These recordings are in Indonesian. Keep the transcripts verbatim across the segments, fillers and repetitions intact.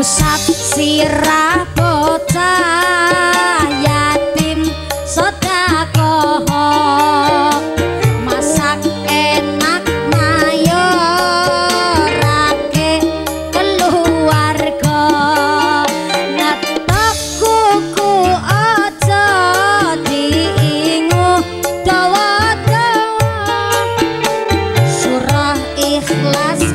ngusap sirah bocah yatim sedekah masak enak mayorake keluarga netok kuku ojo diingu dawa-dawa surah ikhlas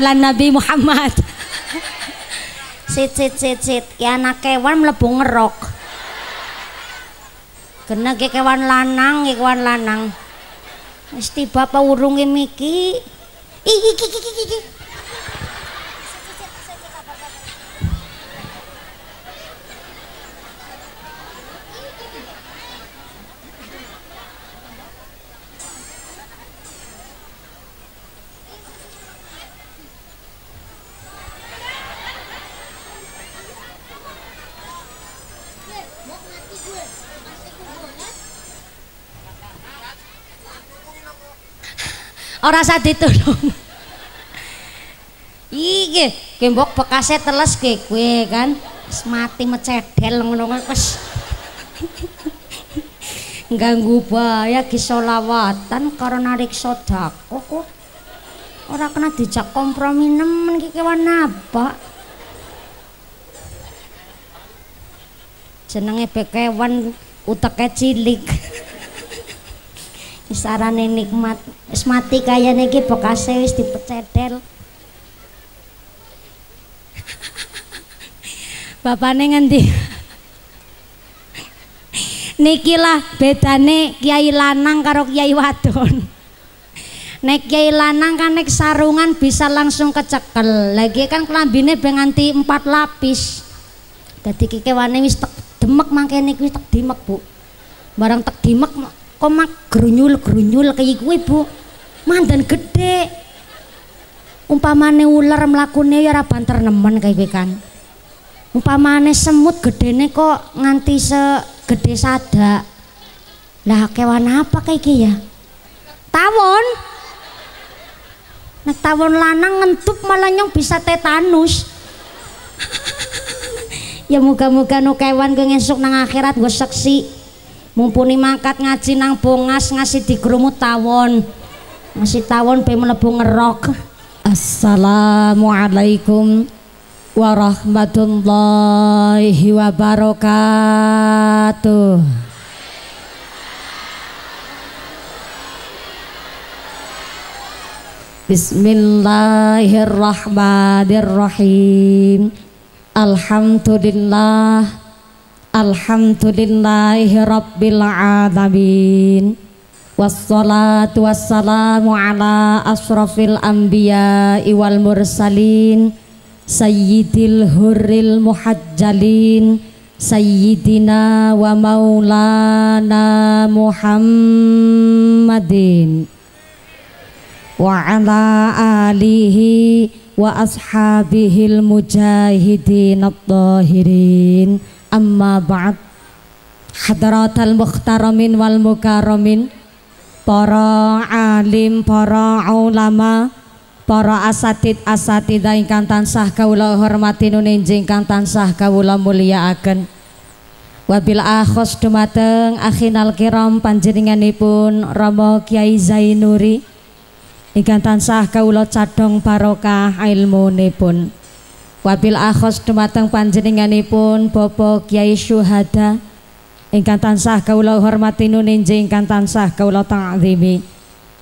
Lan Nabi Muhammad. Sit sit sit sit. Ya anak kewan mlebu ngerok. Kena ke kewan lanang, ke kewan lanang. Mesti bapak urungi miki. Iki iki iki iki. Ora usah ditulung. Iki gembok bekasnya teles kowe kan. Wis mati mecedel ngono wis. Ganggu bahaya ki selawatan karo narik sedekah kok. Ora kena dijak kompromi nemen ki kewan napa. Jenenge bekewan uteke cilik. Sarane nikmat, wis mati kayane iki bekase wis dipecedhel. Bapane ngendi? Nikilah bedane kiai lanang karo kiai wadon. Nek kiai lanang kan nek sarungan bisa langsung kecekel. Lagi kan kelambine ben nganti empat lapis. Dadi kewane wis tek demek mangkene iki wis tek dimek, Bu. Barang tek dimek kok mak grunyul-grunyul kayak gue bu mandan gede umpamane ular melakukannya ya rabanter nemen kayak gue kan umpamane semut gedene kok nganti segede sada lah kewan apa kayak gue ya tawon nek tawon lanang ngentup malah nyong bisa tetanus ya moga-moga no kewan gue ngesuk nang akhirat gue seksi mumpuni mangkat ngaji nang Bongas ngasih digerumut tawon ngasih tawon be mlebu ngerok. Assalamualaikum warahmatullahi wabarakatuh. Bismillahirrahmanirrahim. Alhamdulillah Alhamdulillahi Rabbil Alamin. Wassalatu wassalamu ala ashrafil anbiya'i wal mursalin Sayyidil hurril muhajjalin Sayyidina wa maulana Muhammadin wa ala alihi wa ashabihil mujahidin at-tahirin. Amma ba'd, hadratal mukhtaramin wal mukaramin, para alim, para ulama, para asatid asatidah ingkang tansah kawula hormati nunjing kang tansah kawula mulyakaken. Wabil akhos dumateng akhinal kiram panjenenganipun Rama Kiai Zainuri ingkang tansah kawula cadhong barokah ilmunipun. Wabil akhos dumateng panjenenganipun Bapak Kiai Syuhada ingkang tansah kawula hormati nuninjing ingkang tansah kawula ta'zimi.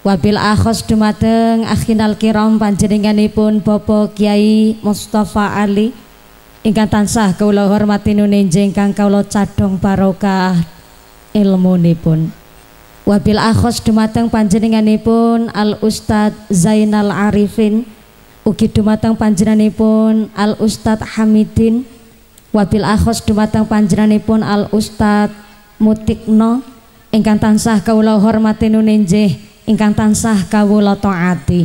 Wabil akhos dumateng akhinal kiram panjenenganipun Bapak Kiai Mustafa Ali ingkang tansah kawula hormati nuninjing ingkang kawula cadhong barokah ilmunipun. Wabil akhos dumateng panjenenganipun Al Ustad Zainal Arifin ugi dumateng panjenenganipun Al Ustad Hamidin. Wabil akhos dumateng panjenenganipun Al Ustad Mutikno ingkang tansah kawula hormati nuninjih ingkang tansah kawula taati.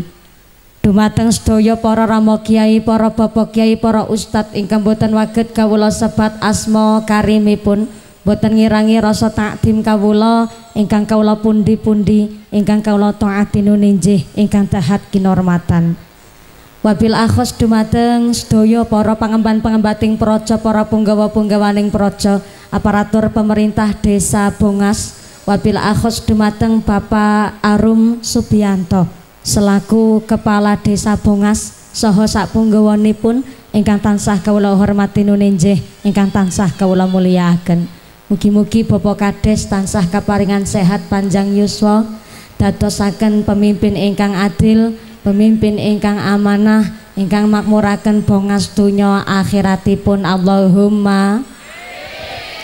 Dumateng sedaya para rama kiai, para bapak kiai, para ustad ingkang boten waget kawula sebat asma karimipun, boten ngirangi rasa takdim kawula ingkang kawula pundi-pundi ingkang kawula taati nuninjih ingkang tahat kinormatan. Wabil akhos dumateng sedaya para pangemban-pengembating praja, para punggawa-punggawaning praja, aparatur pemerintah Desa Bongas. Wabil akhos dumateng Bapak Arum Subianto selaku Kepala Desa Bongas saha sak punggawanipun ingkang tansah kawula hormati nuninjih ingkang tansah kawula mulyakaken. Mugi-mugi Bapak Kades tansah kaparingan sehat panjang yuswa, dadosaken pemimpin ingkang adil, pemimpin ingkang amanah, ingkang makmuraken Bongas dunya akhiratipun. Allahumma.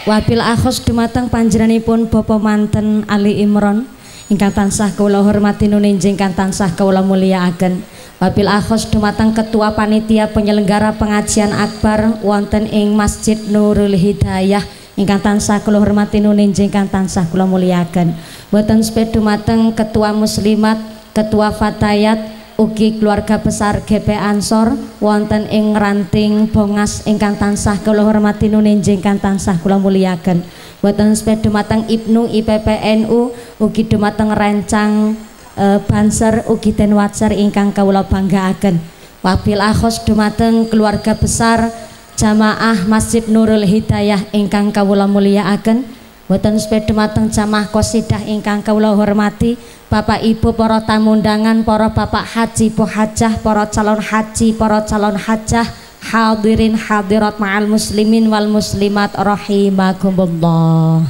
Wabil akhos dumateng panjenenganipun Bapak Manten Ali Imron ingkang tansah kawula hormati nuninjing ingkang tansah kawula mulyakaken. Wabil akhos dumateng Ketua Panitia Penyelenggara Pengajian Akbar wonten ing Masjid Nurul Hidayah ingkang tansah kawula hormati nuninjing ingkang tansah kawula mulyakaken. Boten seped dumateng Ketua Muslimat, Ketua Fatayat ugi keluarga besar G P Ansor wonten ing ranting Bongas ingkang tansah kula hormati nuninjing ingkang tansah kula mulyakaken. Boten seped dumateng Ibnu I P P N U ugi dumateng rencang e, Banser ugi ten wajar ingkang kula banggaaken. Wabil akhos dumateng keluarga besar jamaah Masjid Nurul Hidayah ingkang kula mulyakaken. Boten seped dumateng jamaah Qosidah ingkang kula hormati, Bapak Ibu para tamu undangan, para Bapak Haji, Bu Hajah, para calon haji, para calon hajah, hadirin hadirat ma'al muslimin wal muslimat rahimakumullah.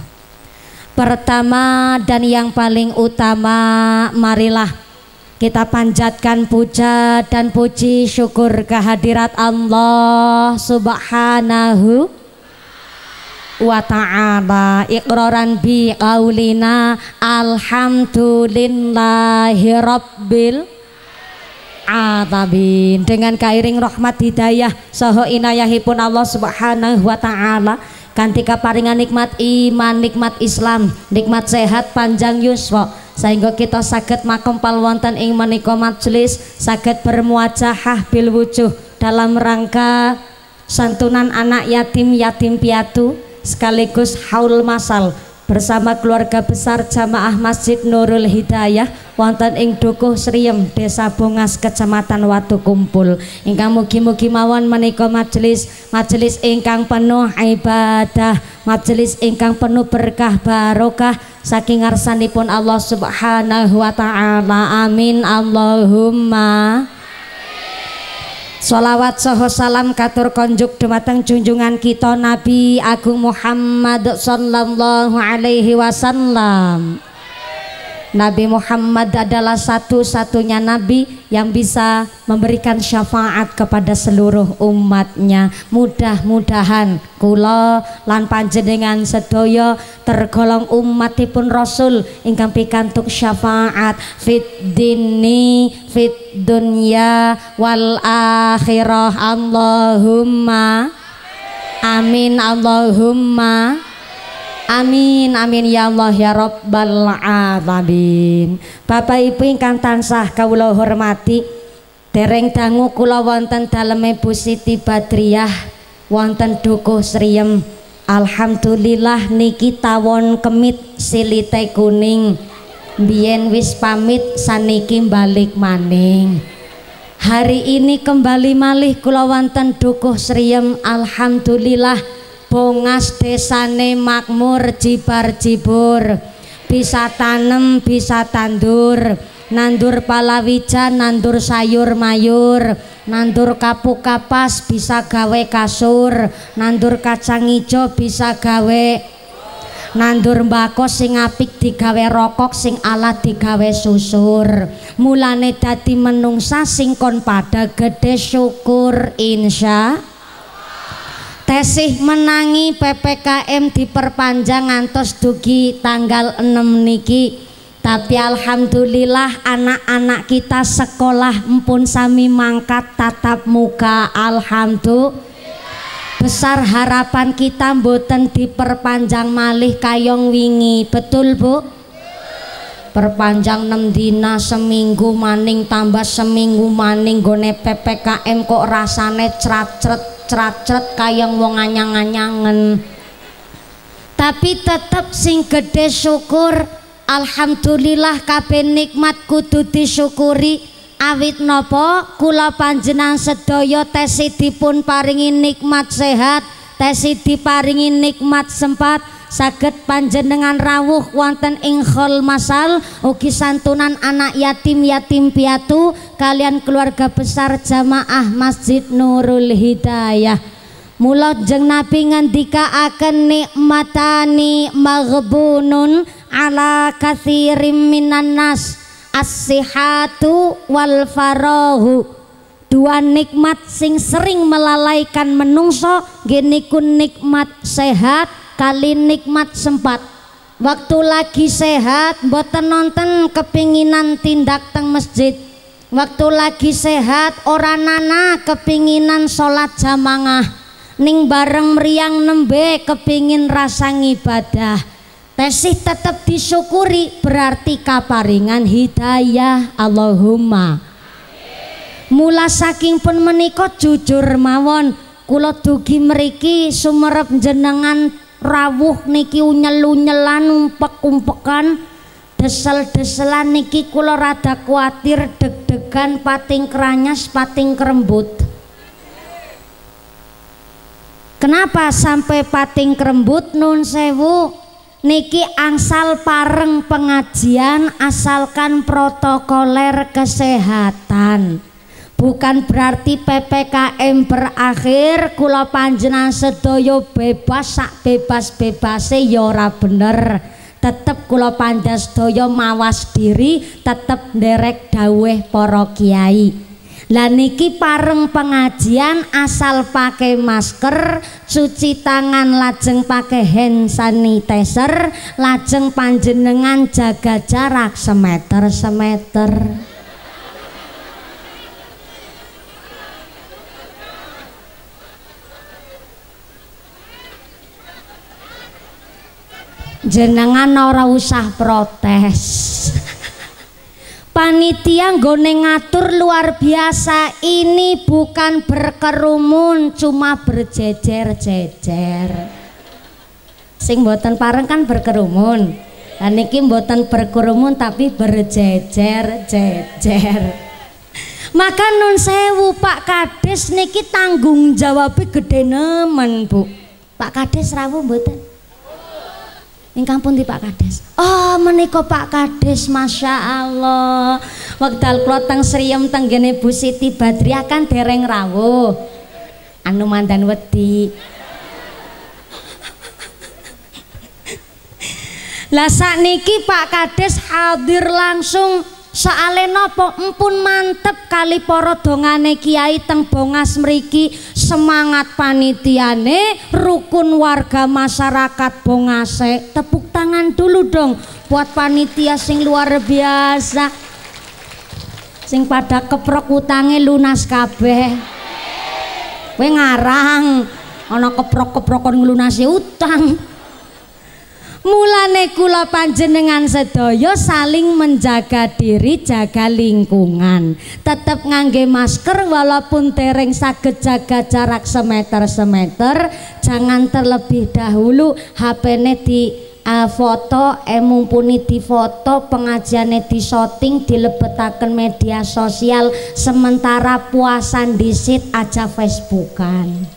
Pertama dan yang paling utama, marilah kita panjatkan puja dan puji syukur kehadirat Allah Subhanahu wa ta'ala, iqraran bi qaulina alhamdulillahi rabbil alamin. Dengan kairing rahmat hidayah saha inayahipun Allah Subhanahu wa ta'ala, kanthi kaparingan nikmat iman, nikmat Islam, nikmat sehat panjang yuswa, sehingga kita saged makompal wonten ing menika majelis, saged bermuajahah bil wujuh dalam rangka santunan anak yatim yatim piatu, sekaligus haul masal bersama keluarga besar jamaah Masjid Nurul Hidayah wonten ing Dukuh Sriem, Desa Bongas, Kecamatan Watu Kumpul. Ingkang mugi-mugi mawon menika majelis, majelis ingkang penuh ibadah, majelis ingkang penuh berkah barokah saking ngarsanipun Allah Subhanahu wa ta'ala. Amin. Allahumma. Sholawat saha salam katur konjuk dumateng junjungan kita Nabi Agung Muhammad sallallahu alaihi wasallam. Nabi Muhammad adalah satu-satunya nabi yang bisa memberikan syafaat kepada seluruh umatnya. Mudah-mudahan kula lan panjenengan sedaya tergolong umatipun Rasul ingkang pikantuk syafaat fid dini fit dunya wal akhirah. Allahumma amin. Allahumma amin. Amin ya Allah ya rabbal alamin. Bapak Ibu ingkang tansah kawula hormati, dereng dangu kula wonten daleme Bu Siti Badriyah wonten Dukuh Sriem. Alhamdulillah niki tawon kemit silite kuning, biyen wis pamit saniki balik maning. Hari ini kembali malih kula wonten Dukuh Sriem. Alhamdulillah Bongas desane makmur, jibar jibur, bisa tanem bisa tandur, nandur palawija, nandur sayur mayur, nandur kapuk kapas bisa gawe kasur, nandur kacang ijo bisa gawe, nandur mbako sing apik digawe rokok, sing alat digawe susur. Mulane dadi menungsa sing kon pada gede syukur insya tesih menangi P P K M diperpanjang ngantos dugi tanggal enam niki. Tapi alhamdulillah anak-anak kita sekolah mpun sami mangkat tatap muka, alhamdulillah. Besar harapan kita mboten diperpanjang malih kayong wingi, betul Bu? Perpanjang enam dina, seminggu maning tambah seminggu maning, gone P P K M kok rasane cracret-cracret kayong wong anyang-anyangen. Tapi tetep sing gede syukur, alhamdulillah kabeh nikmat kudu disyukuri. Awit nopo kula panjenengan sedaya tesih dipun paringi nikmat sehat, tesih diparingi nikmat sempat, saged panjenengan rawuh wonten ing khol masal ugi santunan anak yatim yatim piatu kalian keluarga besar jamaah Masjid Nurul Hidayah. Mula jeng Nabi ngendikaaken nikmatani maghbunun ala katsirin minan nas as-sihatu wal farahu. Dua nikmat sing sering melalaikan menungso geniku nikmat sehat kali nikmat sempat. Waktu lagi sehat mboten nonton kepinginan tindak teng masjid. Waktu lagi sehat ora nana kepinginan sholat jamaah. Ning bareng meriang nembe kepingin rasa ngibadah. Tesih tetep disyukuri berarti kaparingan hidayah, Allahumma. Mula saking pun menika jujur mawon kula dugi mriki sumerep jenengan rawuh niki unyel-unyelan umpek-umpekan desel-deselan niki kula rada kuatir deg-degan pating keranyas pating kerembut. Kenapa sampai pating kerembut nun sewu? Niki angsal pareng pengajian asalkan protokoler kesehatan. Bukan berarti P P K M berakhir kula panjenengan sedaya bebas sak bebas-bebase ya ora bener. Tetep kula panjenengan sedaya mawas diri, tetep nderek dawuh para kiai. Lah niki pareng pengajian asal pakai masker, cuci tangan lajeng pakai hand sanitizer, lajeng panjenengan jaga jarak semeter semeter. Jenengan ora usah protes. Panitia nggone ngatur luar biasa, ini bukan berkerumun cuma berjejer-jejer. Sing mboten pareng kan berkerumun. Lah niki mboten berkerumun tapi berjejer-jejer. Maka nun sewu Pak Kades niki tanggung jawabnya gede nemen Bu. Pak Kades rawuh mboten? Ingkang pundi Pak Kades? Oh menika Pak Kades, Masya Allah. Wekdal kula teng Sriem tenggene Bu Siti Badriyah kan dereng rawuh. Anu mandan wedi. Lah sakniki Pak Kades hadir langsung soale napa empun mantep kali para dongane kiai teng Bongas mriki, semangat panitiane, rukun warga masyarakat Bongase. Tepuk tangan dulu dong buat panitia sing luar biasa, sing pada keprok utange lunas kabeh. Kowe ngarang ana keprok-keprokon nglunasi utang. Mulane kula panjenengan sedaya saling menjaga diri, jaga lingkungan. Tetep ngangge masker walaupun tereng saged jaga jarak semeter-semeter. Jangan terlebih dahulu H P-ne di uh, foto, eh mumpuni di foto, pengajiannya di shooting, dilebetaken media sosial. Sementara puasan disit aja Facebookan.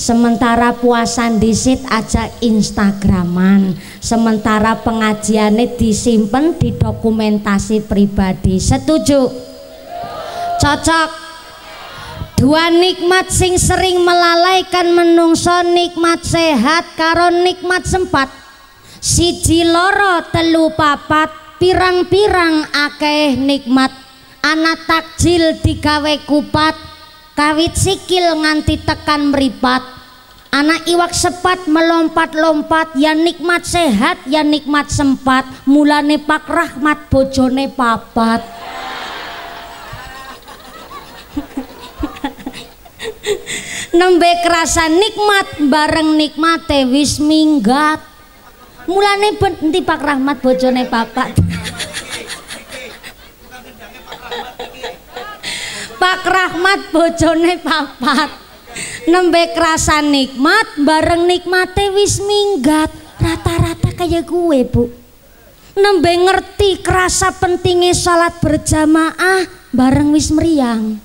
Sementara puasan disit aja instagraman, sementara pengajiannya disimpan di dokumentasi pribadi. Setuju? Cocok? Dua nikmat sing sering melalaikan menungso, nikmat sehat karo nikmat sempat. Siji loro telu papat, pirang-pirang akeh nikmat. Anak takjil digawe kupat, kawit sikil nganti tekan meripat, anak iwak sepat melompat-lompat, ya nikmat sehat ya nikmat sempat. Mulane Pak Rahmat bojone papat. Nembe kerasa nikmat bareng nikmate wis minggat. Mulane benti Pak Rahmat bojone papat. Pak Rahmat bojone papat, nembe kerasa nikmat bareng nikmate wis minggat. Rata-rata kayak gue bu, nembe ngerti kerasa pentingnya sholat berjamaah bareng wis meriang.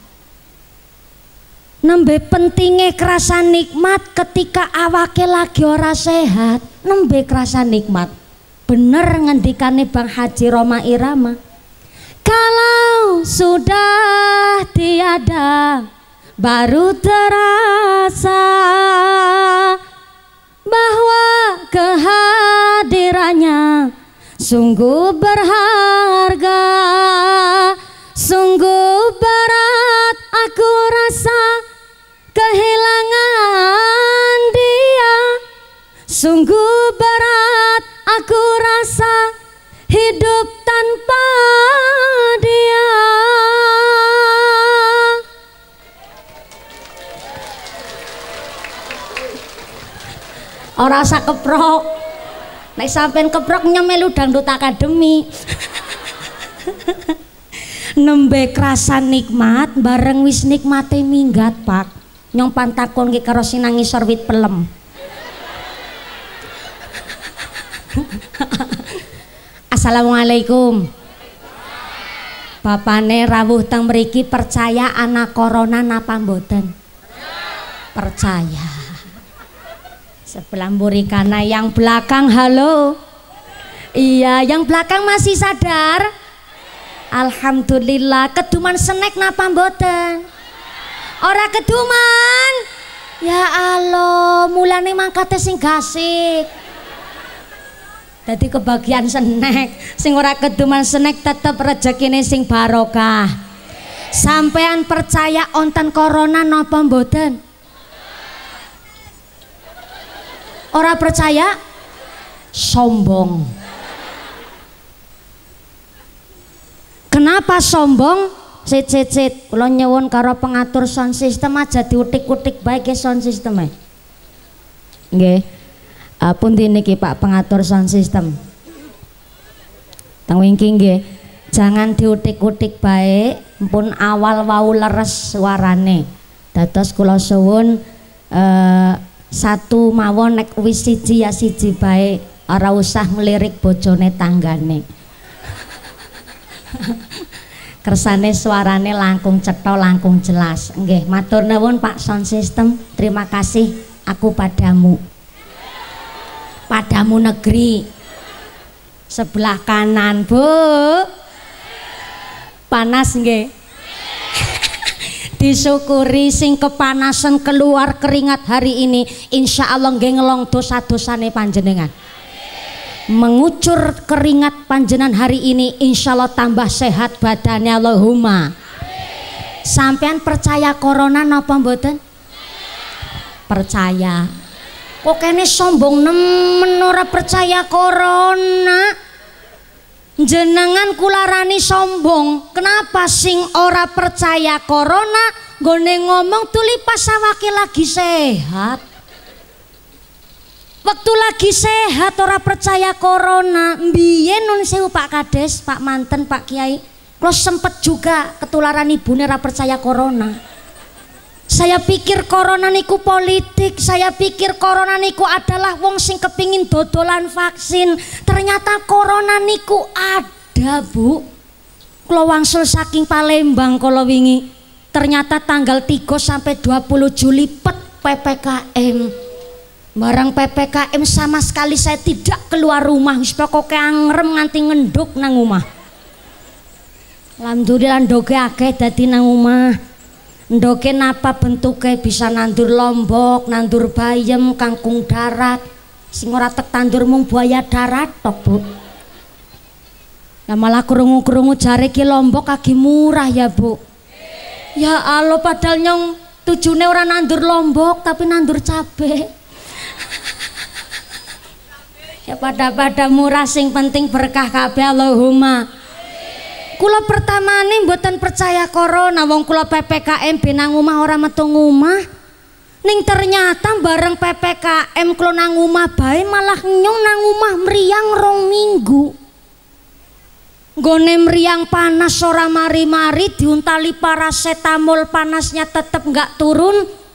Nembe pentingnya kerasa nikmat ketika awake lagi ora sehat, nembe kerasa nikmat. Bener ngendikane Bang Haji Roma Irama, kalau sudah tiada baru terasa bahwa kehadirannya sungguh berharga. Sungguh berat aku rasa kehilangan dia, sungguh berat aku rasa hidup tanpa dia. Ora usah keprok, nek sampean keprok nyemelu dangdut akademi. Nembe kerasa nikmat bareng wis nikmate minggat pak. Nyong pantakon ki karo sinang ngisor wit pelem. Assalamualaikum. Bapane rawuh teng mriki percaya anak corona napa mboten? Percaya. Sebelah mburi kana yang belakang halo. Iya, yang belakang masih sadar. Alhamdulillah. Keduman snack napa mboten? Ora keduman. Ya Allah, mulane mangkate sing gasik. Dadi kebagian snack, sing ora keduman snack tetep rezekine sing barokah. Sampean percaya onten corona napa mboten? Ora percaya? Sombong. Kenapa sombong? Sit sit sit, kula nyuwun karo pengatur sound system aja diutik-utik bae ge sound system e. Nggih. Uh, Pundi niki Pak pengatur sound system. Teng wingking nggih. Jangan diutik-utik baik, mpun awal wau leres suarane. Dados kula suwun uh, satu mawon nek wis siji ya siji baik, ora usah ngelirik bojone tanggane. Kersane suarane langkung cetha langkung jelas. Nggih, matur nuwun Pak sound system. Terima kasih aku padamu. Padamu negeri sebelah kanan bu panas nggih. Disyukuri sing kepanasan keluar keringat hari ini, insya Allah nggih ngelong dosa-dosane panjenengan, mengucur keringat panjenengan hari ini insya Allah tambah sehat badannya. Allahumma. Sampean percaya corona napa mboten? Percaya. Kok kene sombong nemen ora percaya corona? Jenengan kularani sombong. Kenapa sing ora percaya corona gone ngomong tuli pas awake lagi sehat? Waktu lagi sehat ora percaya corona. Mbiyen nun sewu Pak Kades, Pak Manten, Pak Kiai, klo sempet juga ketularan ibune ora percaya corona. Saya pikir corona niku politik, saya pikir corona niku adalah wong sing kepingin dodolan vaksin. Ternyata corona niku ada bu. Kula wangsul saking Palembang kala wingi, ternyata tanggal tiga sampai dua puluh Juli pet P P K M. Barang P P K M sama sekali saya tidak keluar rumah, wis pokoke angrem nganti ngenduk nang omah. Alhamdulillah ndoge akeh dadi nang omah. Ndoge napa bentuke bisa nandur lombok, nandur bayam, kangkung darat. Sing ora tek tandur mung buaya darat tok, Bu. Lah malah krungu-krungu jare ki lombok kagi murah ya, Bu. Ya Allah, padahal nyong tujune ora nandur lombok tapi nandur cabe. Ya pada-pada murah sing penting berkah kabeh Allahumma. Kula pertamane mboten percaya corona, wong kula P P K M benang omah ora metu omah. Ning ternyata bareng P P K M kula nang omah bae malah nyong nang omah mriyang rong minggu. Nggone mriyang panas ora mari-mari, diuntali parasetamol panasnya tetep nggak turun.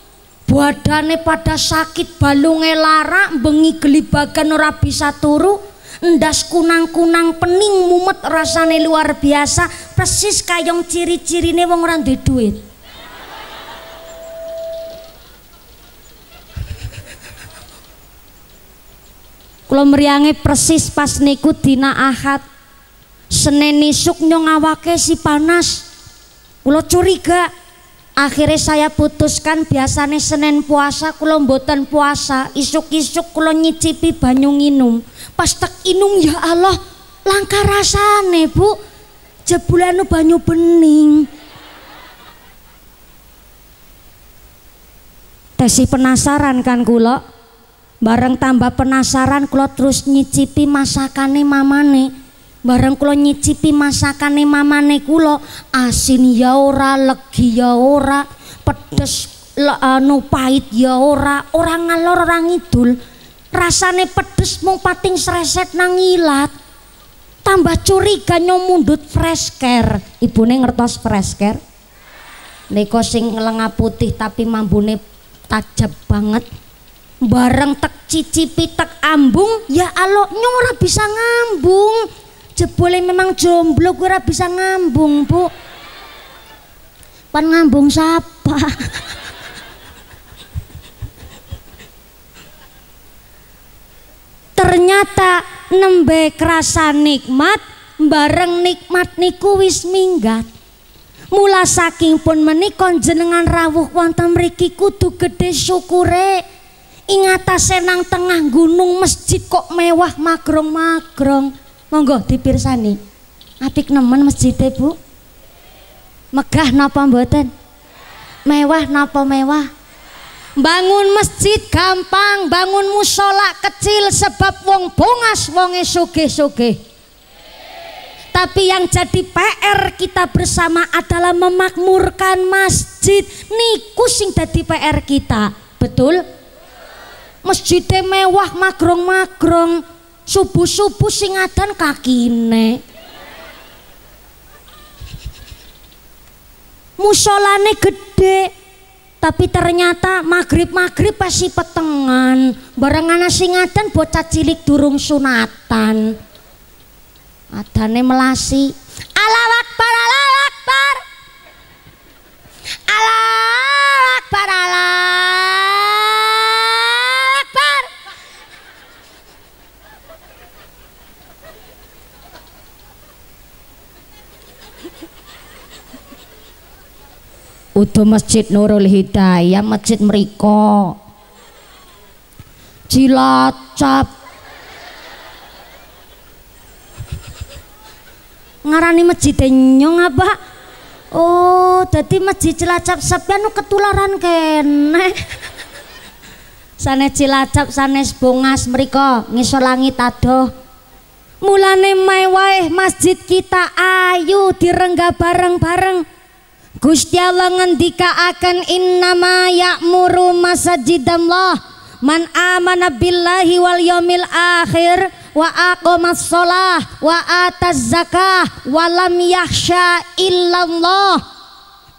Badane pada sakit, balunge larak, bengi gelibagan ora bisa turu, endas kunang-kunang pening mumet rasane luar biasa, persis kayong ciri-cirine wong ora duwe duit. Kula mriyange persis pas niku dina Ahad. Senin isuk nyong awake si panas. Kula curiga. Akhirnya saya putuskan, biasanya Senin puasa kula mboten puasa, isuk-isuk kula nyicipi banyu nginum. Pas tak inum, ya Allah, langka rasane, Bu, jebulane banyu bening. Tesi penasaran kan kula, bareng tambah penasaran kula terus nyicipi masakane mamane. Bareng kula nyicipi masakane mamane kula, asin ya ora, legi ya ora, pedes anu pahit ya ora, ora ngalor ora ngidul. Rasane pedes mung pating sreset nang ilat. Tambah curiga nyong mundhut fresh care. Ibune ngertos fresh care nika sing lenga putih tapi mambune tajam banget. Bareng tek cicipi tek ambung, ya Allah, nyong ora bisa ngambung. Jebule memang jomblo gue ora bisa ngambung, Bu. Pan ngambung sapa? Ternyata nembe kerasa nikmat, bareng nikmat niku wis minggat. Mula saking pun menika jenengan rawuh wonten mriki kudu gedhe syukure. Ingatase nang tengah gunung masjid kok mewah magrong-magrong. Monggo dipirsani. Apik nemen masjide, Bu. Megah napa mboten? Mewah napa mewah? Bangun masjid gampang, bangun musola kecil sebab wong Bongas wonge sugih-sugih. Tapi yang jadi P R kita bersama adalah memakmurkan masjid. Niku sing dadi P R kita. Betul? Masjide mewah magrong-magrong. Subuh-subuh sing adan kakine. Musolane gede, tapi ternyata magrib-magrib pasti petengan. Bareng ana sing adan bocah cilik durung sunatan. Adane melasi. Allahu Akbar, Allahu Akbar. Allahu Akbar, Allahu Udah Masjid Nurul Hidayah, masjid mriko Cilacap ngarani masjid nyong apa? Oh, jadi masjid Cilacap sampeyan ketularan kene. Sanes Cilacap, sanes Bongas mriko ngisor langit adoh. Mulane mewah masjid kita ayu direngga bareng-bareng. Gusti Allah ngendikaaken innama ya'muru masajidallah man amana billahi wal yaumil akhir wa aqamas shalah wa ataz zakah wa lam yakhsha illallah.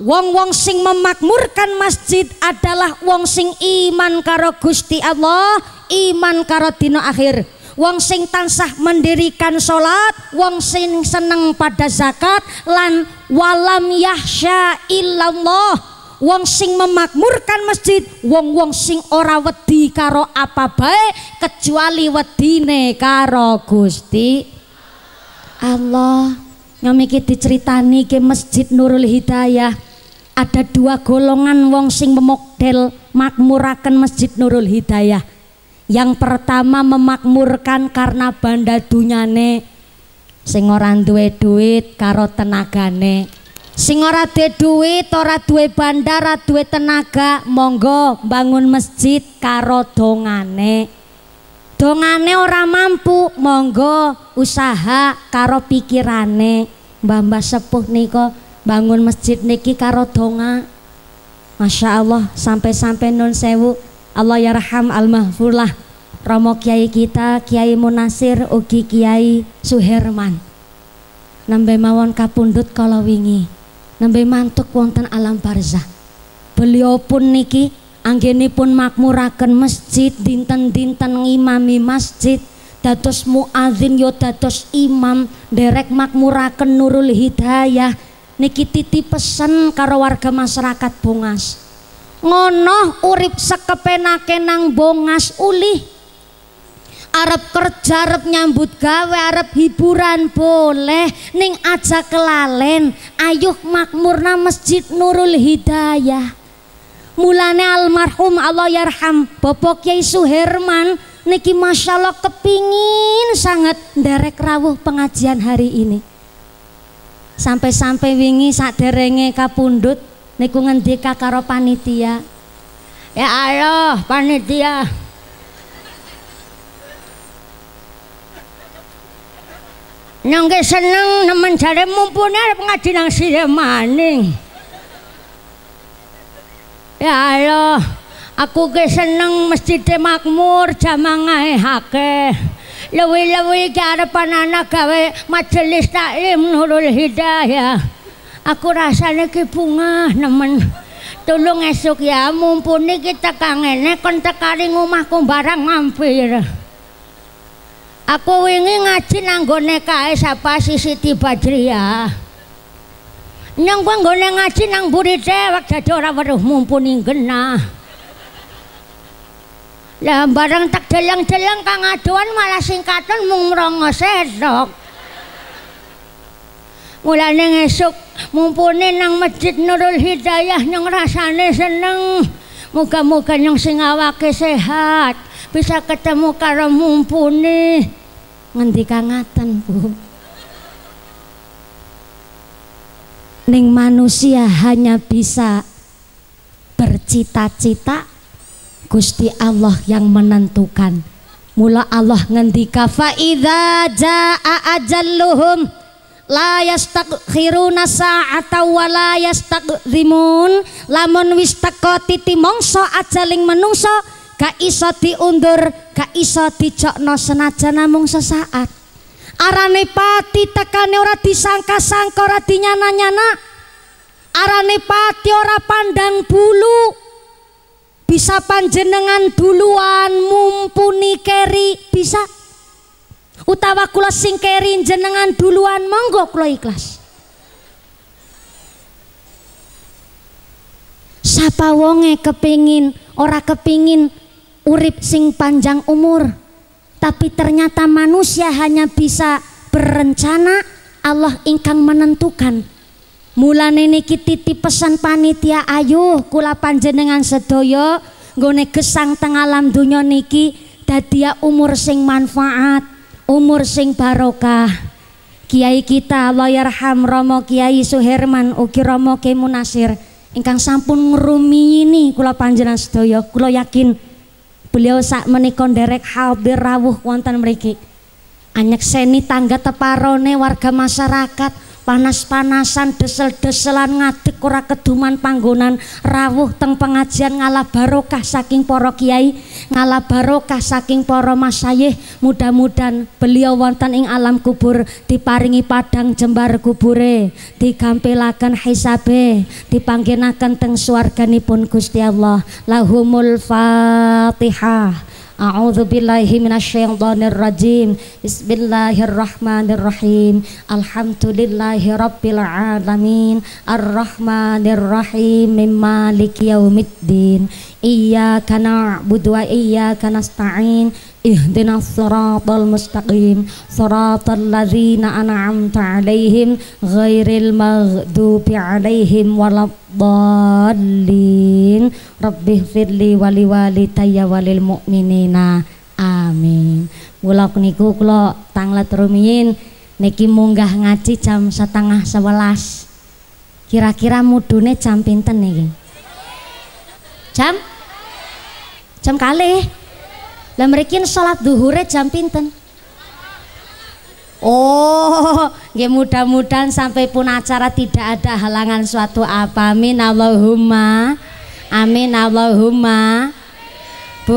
Wong-wong sing memakmurkan masjid adalah wong sing iman karo Gusti Allah, iman karo dina akhir. Wong sing tansah mendirikan sholat, wong sing seneng pada zakat, lan walam yahsya illallah. wong sing memakmurkan masjid, wong-wong sing ora wedi karo apa bae kecuali wedine karo Gusti Allah. Nyamiki diceritani ke Masjid Nurul Hidayah ada dua golongan wong sing memodel makmurakan Masjid Nurul Hidayah. Yang pertama memakmurkan karena banda dunyane, sing ora duwe duit karo tenagane, sing ora duwe duit, ora duwe banda, ora duwe tenaga, monggo bangun masjid karo dongane. Dongane ora mampu, monggo usaha karo pikirane. Mbah-mbah sepuh niko bangun masjid niki karo donga. Masya Allah, sampai-sampai nun sewu Allah yarham al-mahfulah Romo Kiai kita, Kiai Munasir, ugi Kiai Suherman. Nembe mawon kapundhut kala wingi, nembe mantuk wonten alam barzah. Beliau pun niki anggenipun makmuraken masjid, dinten-dinten ngimami masjid, dados muadzin yo dados imam, derek makmuraken Nurul Hidayah. Niki titip pesen karo warga masyarakat Bongas. Ngono urip sekepenake nang Bongas ulih. Arep kerja, arep nyambut gawe, arep hiburan boleh, ning aja kelalen, ayuh makmurna Masjid Nurul Hidayah. Mulane almarhum Allah yarham Bapak Kiai Suherman niki masya Allah kepingin sangat nderek rawuh pengajian hari ini. Sampai-sampai wingi saderenge kapundhut niku ngendika karo panitia, ya Allah panitia, nangge seneng nemen jare mumpuni arep ngaji nang Siremaning. Ya Allah, aku ge seneng masjide makmur jamangahe akeh. Luwi-luwi ki arep ana gawe majelis taklim Nurul Hidayah. Aku rasane ki bungah nemen. Tulung esuk ya mumpuni kita kangene kon tekari omahku barang mampir. Aku wingi ngaji nanggone kae sapa si Siti Badriyah. Nyong kuwi nggone ngaji nang mburi dewek dadi ora weruh mumpuni genah. Lah bareng tak deleng-deleng kang aduan malah singkatan mung mrongo sedok. Mulane esuk mumpuni nang Masjid Nurul Hidayah nyong rasane seneng. Muga-muga nyong sing awake sehat. Bisa ketemu karo mumpuni. Ngendika ngaten Bu, ning manusia hanya bisa bercita-cita, Gusti Allah yang menentukan. Mula Allah ngendika fa idza jaa ajalluhum la yastakhiruna sa'ata wa la yastaqdimun, lamun wis teko titi mangsa ajaling menungso gak iso diundur, gak iso dijokno senajan namung sesaat. Arane pati tekane ora disangka-sangka, ora dinyana-nyana. Arane pati ora pandang bulu. Bisa panjenengan duluan mumpuni keri, bisa. Utawa kula sing keri jenengan duluan, monggo kula ikhlas. Sapa wonge kepingin, ora kepingin urip sing panjang umur, tapi ternyata manusia hanya bisa berencana, Allah ingkang menentukan. Mulane niki titip pesan panitia, ayo kula panjenengan sedaya nggone gesang teng alam donya niki dadi umur sing manfaat, umur sing barokah. Kiai kita Allah yarham Romo Kiai Suherman ugi Romo Kiai Munasir ingkang sampun ngrumiyini kula panjenengan sedaya, kula yakin beliau sak menika nderek hadir rawuh wonten mriki. Anyekseni tangga teparone warga masyarakat, panas-panasan, desel-deselan, ngadeg ora keduman panggonan, rawuh teng pengajian ngalah barokah saking para kiai, ngalah barokah saking para masayih. Mudah-mudahan beliau wonten ing alam kubur diparingi padang jembar kubure, digampelaken hisabe, dipanggenaken teng swarganipun Gusti Allah. Lahumul Fatihah. A'udzubillahi minasyaitonir rajim. Bismillahirrahmanirrahim. Alhamdulillahi rabbil alamin. Arrahmanirrahim. Maliki yaumiddin. Iyyaka na'budu wa iyyaka nasta'in. Ihdinas siratal mustaqim. Siratal ladzina an'amta 'alaihim ghairil maghdubi 'alaihim waladdallin. Rabbighfirli wa liwalidayya wa lil mu'minina. Amin. Kula niku kula tanglet rumiyin niki munggah ngaji jam setengah sebelas. Kira-kira mudune jam pinten niki? Jam? Jam kalih. Lah mriki salat zuhure jam pinten? Oh, nggih, mudah-mudahan sampai pun acara tidak ada halangan suatu apa. Amin Allahumma. Amin Allahumma. Bu,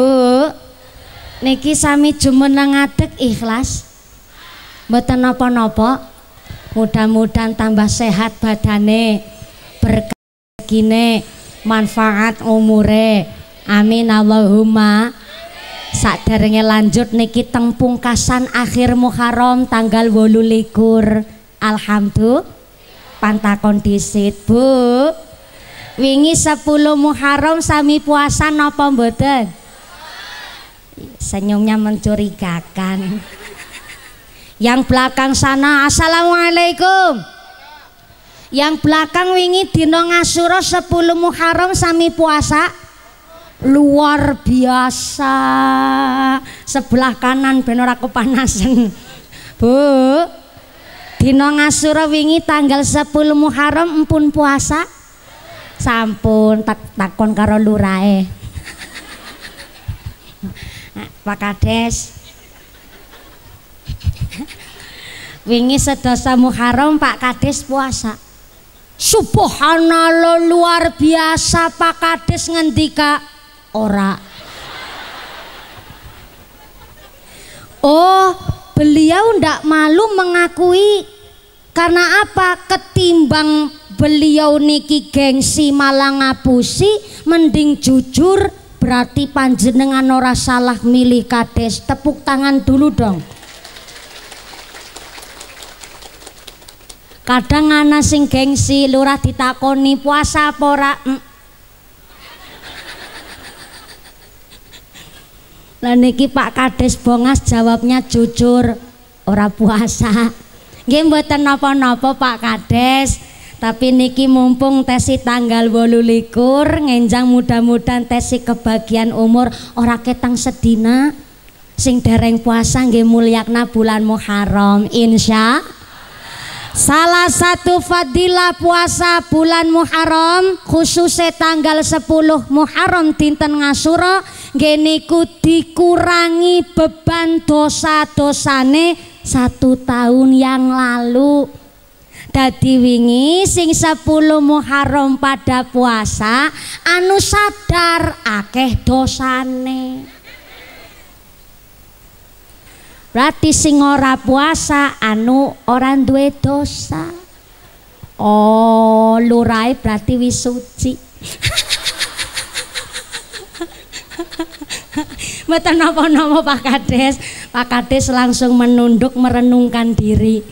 niki sami jumeneng ngadeg ikhlas. Mboten napa-napa. Mudah-mudahan tambah sehat badane, berkah kine, manfaat umure. Amin Allahumma. Saderenge lanjut niki teng pungkasan akhir Muharram tanggal wolulikur. Alhamdulillah. Pantakon disit, Bu. Wingi sepuluh Muharram sami puasa napa mboten? Senyumnya mencurigakan. Yang belakang sana, assalamualaikum. Yang belakang wingi dina Ngasura sepuluh Muharram sami puasa luar biasa. Sebelah kanan ben ora kepanasan. Bu, dina Ngasura wingi tanggal sepuluh Muharram empun puasa. Sampun tak takon karo lurae. Pak Kades. Wingi sedasa Muharram Pak Kades puasa. Subhanallah, luar biasa. Pak Kades ngendika ora. Oh, beliau ndak malu mengakui. Karena apa? Ketimbang beliau niki gengsi malah ngapusi, mending jujur. Berarti panjenengan ora salah milih Kades. Tepuk tangan dulu dong. Kadang ana sing gengsi, lurah ditakoni puasa apa ora. Lah niki Pak Kades Bongas jawabnya jujur, ora puasa. Nggih mboten napa-napa Pak Kades, tapi niki mumpung tesi tanggal wolulikur ngenjang, mudah-mudahan tesi kebagian umur ora ketang sedina. Sing dereng puasa nggih mulyakna bulan Muharram insya. Salah satu fadilah puasa bulan Muharram khususnya tanggal sepuluh Muharram dinten Ngasura geniku dikurangi beban dosa-dosane satu tahun yang lalu. Dadi wingi sing sepuluh Muharram pada puasa anu sadar akeh dosane. Berarti sing ora puasa anu orang duwe dosa. Oh, lurai berarti wis suci. Mboten napa-napa Pak Kades. Pak Kades langsung menunduk merenungkan diri.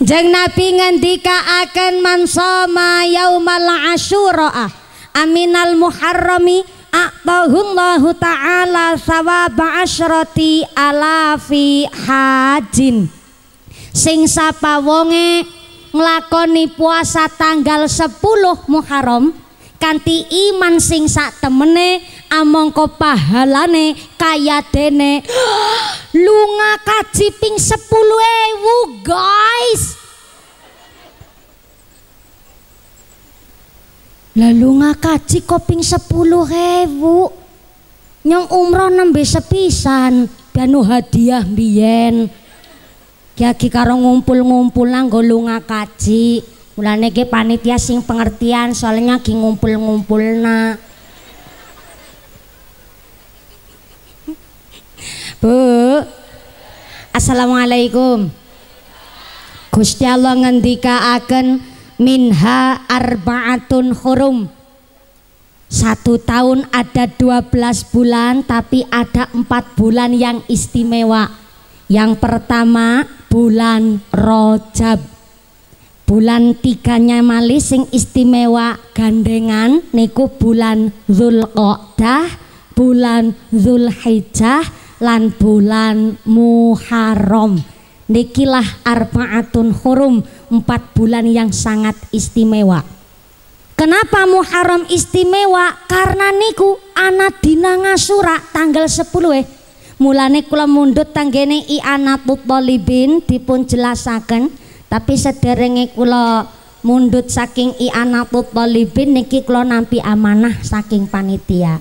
Jeng Nabi ngendika akan mansoma yaumal asyura aminal muharrami Allahumma ta'ala sawaba asyrati alafi hajin. Sing sapa wonge nglakoni puasa tanggal sepuluh Muharram kanthi iman sing sak temene, amangka pahalane kayadene lunga kaji ping sepuluh ewu, guys. Lalu ngakaji koping sepuluh hewu, nyong umroh nembe sepisan, pianu hadiah biyen. Kiai karo ngumpul-ngumpul nang golung ngakaji, mulane ge panitia sing pengertian, soalnya ki ngumpul-ngumpul na. Bu, assalamualaikum. Gusti Allah ngendika akan minha arbaatun hurum. Satu tahun ada dua belas bulan, tapi ada empat bulan yang istimewa. Yang pertama bulan Rajab. Bulan tiganya malih sing istimewa gandengan niku bulan Dzulqa'dah, bulan Dzulhijjah lan bulan Muharram. Nikilah arba'atun hurum, empat bulan yang sangat istimewa. Kenapa Muharram istimewa? Karena niku ana dina ngasura tanggal sepuluh eh. Mulane kula mundhut tanggene i'anatul thalibin dipun jelasaken, tapi sederenge kula mundhut saking i'anatul thalibin niki kula nampi amanah saking panitia.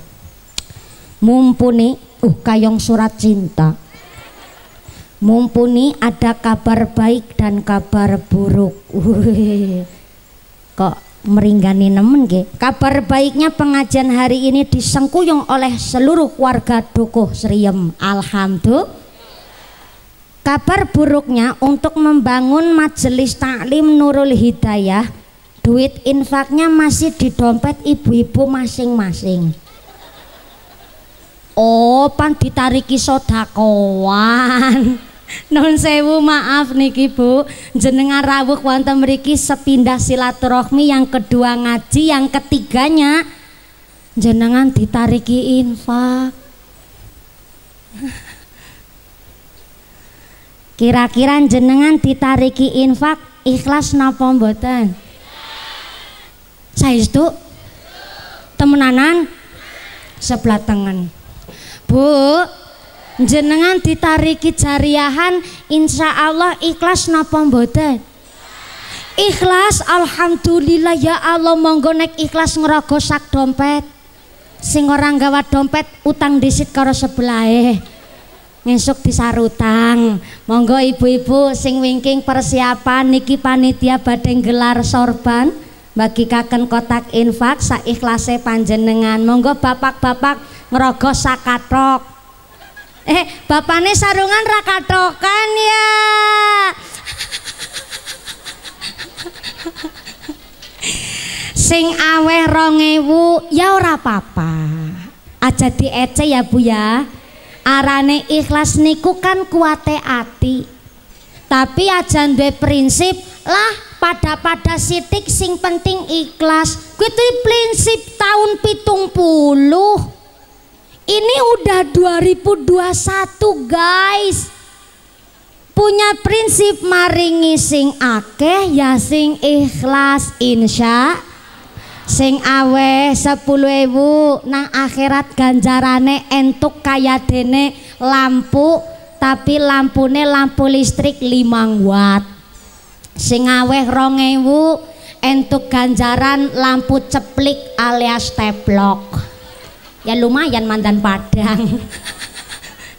Mumpuni uh kayong surat cinta. Mumpuni ada kabar baik dan kabar buruk. Uhuh. Kok meringani nemen nggih. Kabar baiknya pengajian hari ini disengkuyung oleh seluruh warga Dukuh Sriem. Alhamdulillah. Kabar buruknya untuk membangun majelis taklim Nurul Hidayah, duit infaknya masih di dompet ibu-ibu masing-masing. Oh, pan ditariki sodakoan. Nun sewu maaf niki Bu, jenengan rawuh wonten mriki sepindah silaturahmi, yang kedua ngaji, yang ketiganya jenengan ditariki infak. Kira-kira jenengan ditariki infak ikhlas napa mboten? Saestu temenanan sebelah tengen. Bu, jenengan ditariki jariahan insya Allah ikhlas napa mboten? Ikhlas, alhamdulillah ya Allah, monggo nek ikhlas ngerogo sak dompet. Sing ora nggawa dompet utang disit karo sebelahe. Ngesuk disarutang. Monggo ibu-ibu sing wingking persiapan niki panitia badhe gelar sorban bagikaken kotak infak saikhlase panjenengan. Monggo bapak-bapak ngerogo sak kathok. Eh, bapaknya sarungan rakatokan ya. Sing aweh rongewu ya ora apa-apa, aja diece ya Bu ya. Arane ikhlas niku kan kuate ati, tapi aja duwe prinsip lah pada-pada sitik, sing penting ikhlas. Kuwi prinsip tahun pitung puluh. Ini udah dua ribu dua puluh satu guys. Punya prinsip maringi sing akeh ya sing ikhlas, insya sing aweh sepuluh ewu nang akhirat ganjarane entuk kaya dene lampu, tapi lampune lampu listrik limang watt. Sing aweh rong ewu entuk ganjaran lampu ceplik alias teplok. Ya lumayan mandan padang.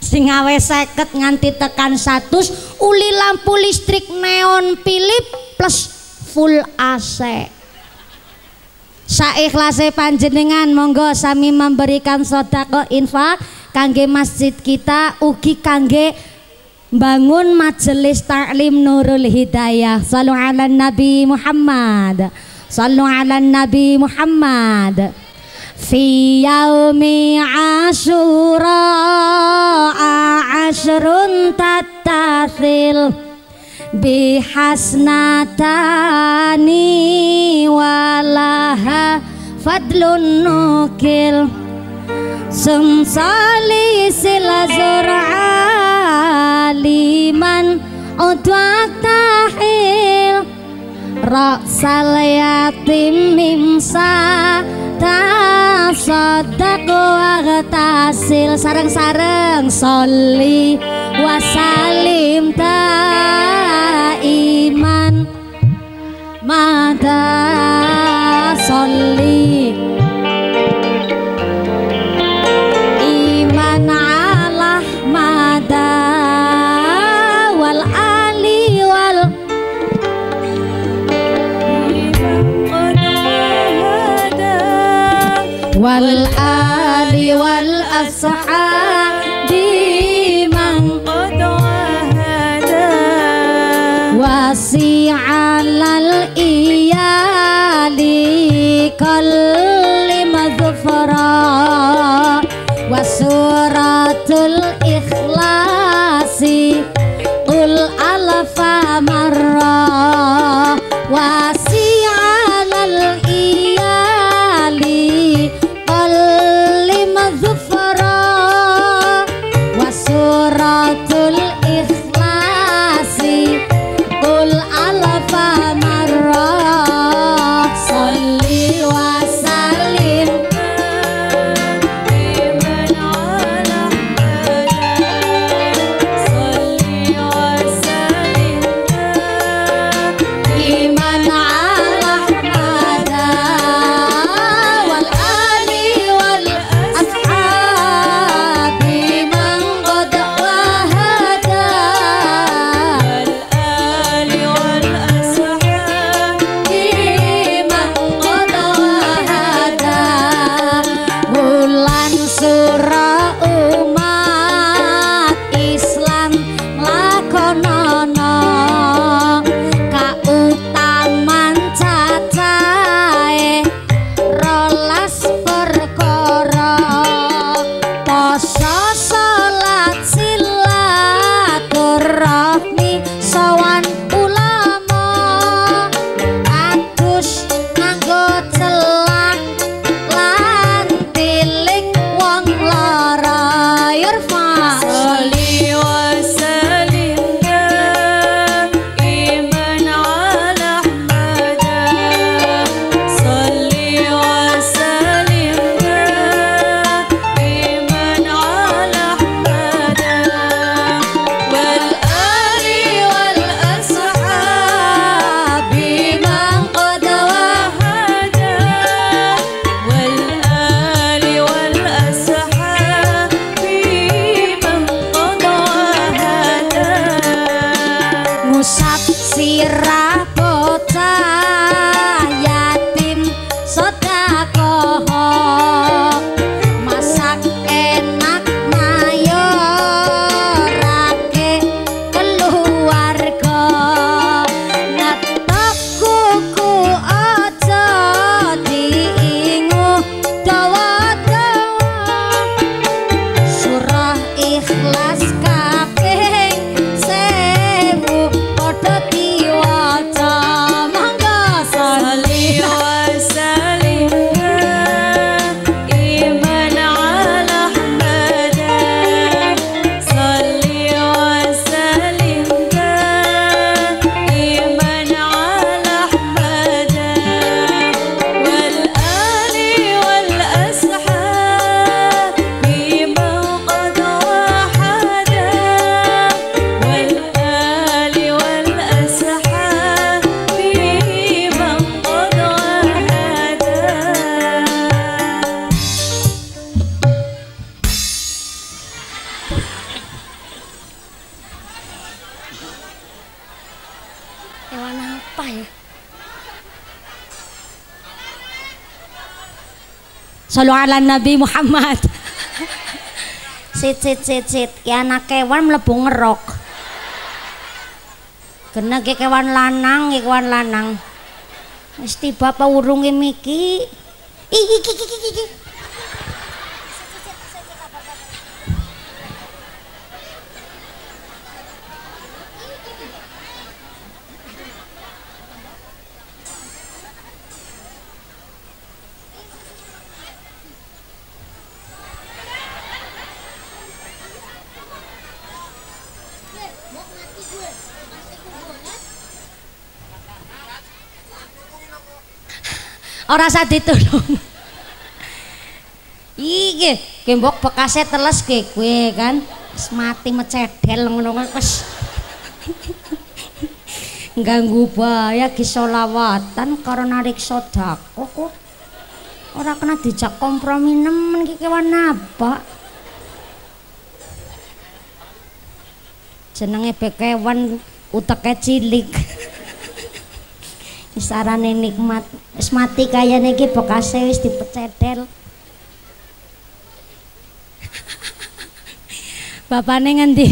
Sing awe seket nganti tekan satus uli lampu listrik neon Philip plus full A C. Saikhlase panjenengan monggo sami memberikan sedekah infak kangge masjid kita, ugi kangge bangun majelis taklim Nurul Hidayah. Sallu ala Nabi Muhammad, sallu ala Nabi Muhammad. Fi yaumi ashura ashrun tattasil bihasnatani walaha fadlun nukil sumsali silazura liman udwak tahil raksal yatim mimsa tasadaq wa gatasil sareng-sareng sholli wa salim ta iman mada sholli iman Allah mada wal ali wal wal ali wal ashabi man qad wahada wasi'al iyali kal limadhfa Shallu ala Nabi Muhammad. Sit sit sit sit. Ya anak kewan mlebu ngerok. Kena ke kewan lanang, ke kewan lanang. Wis tiba apa urunge miki. I i i i i. Ora sadhe tulung. Iki kembok bekase teles ge kowe kan. Wis mati mecedhel ngono wis. Ganggu bahaya ki selawatan karo narik sedekah kok. Ora kena dijak kompromi nemen ki kewan napa. Jenenge bekewan uteke cilik. Sarane nikmat wis mati kayane iki bekase wis dipecedhel. Bapane ngendi?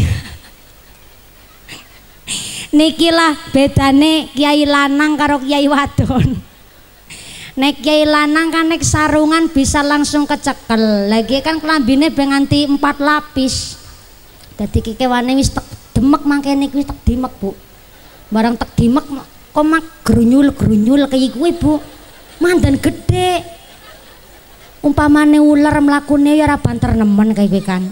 Nikilah bedane kiai lanang karo kiai wadon. Nek kiai lanang kan nek sarungan bisa langsung kecekel. Lagi kan klambine ben nganti empat lapis. Dadi iki kewane wis tek demek mangkene kuwi tek dimek, Bu. Barang tek dimek kok mak grunyul-grunyul kaya kuwi, Bu. Mandan gedhe. Umpamane ular mlakune ya ora banter nemen kaya kuwi kan.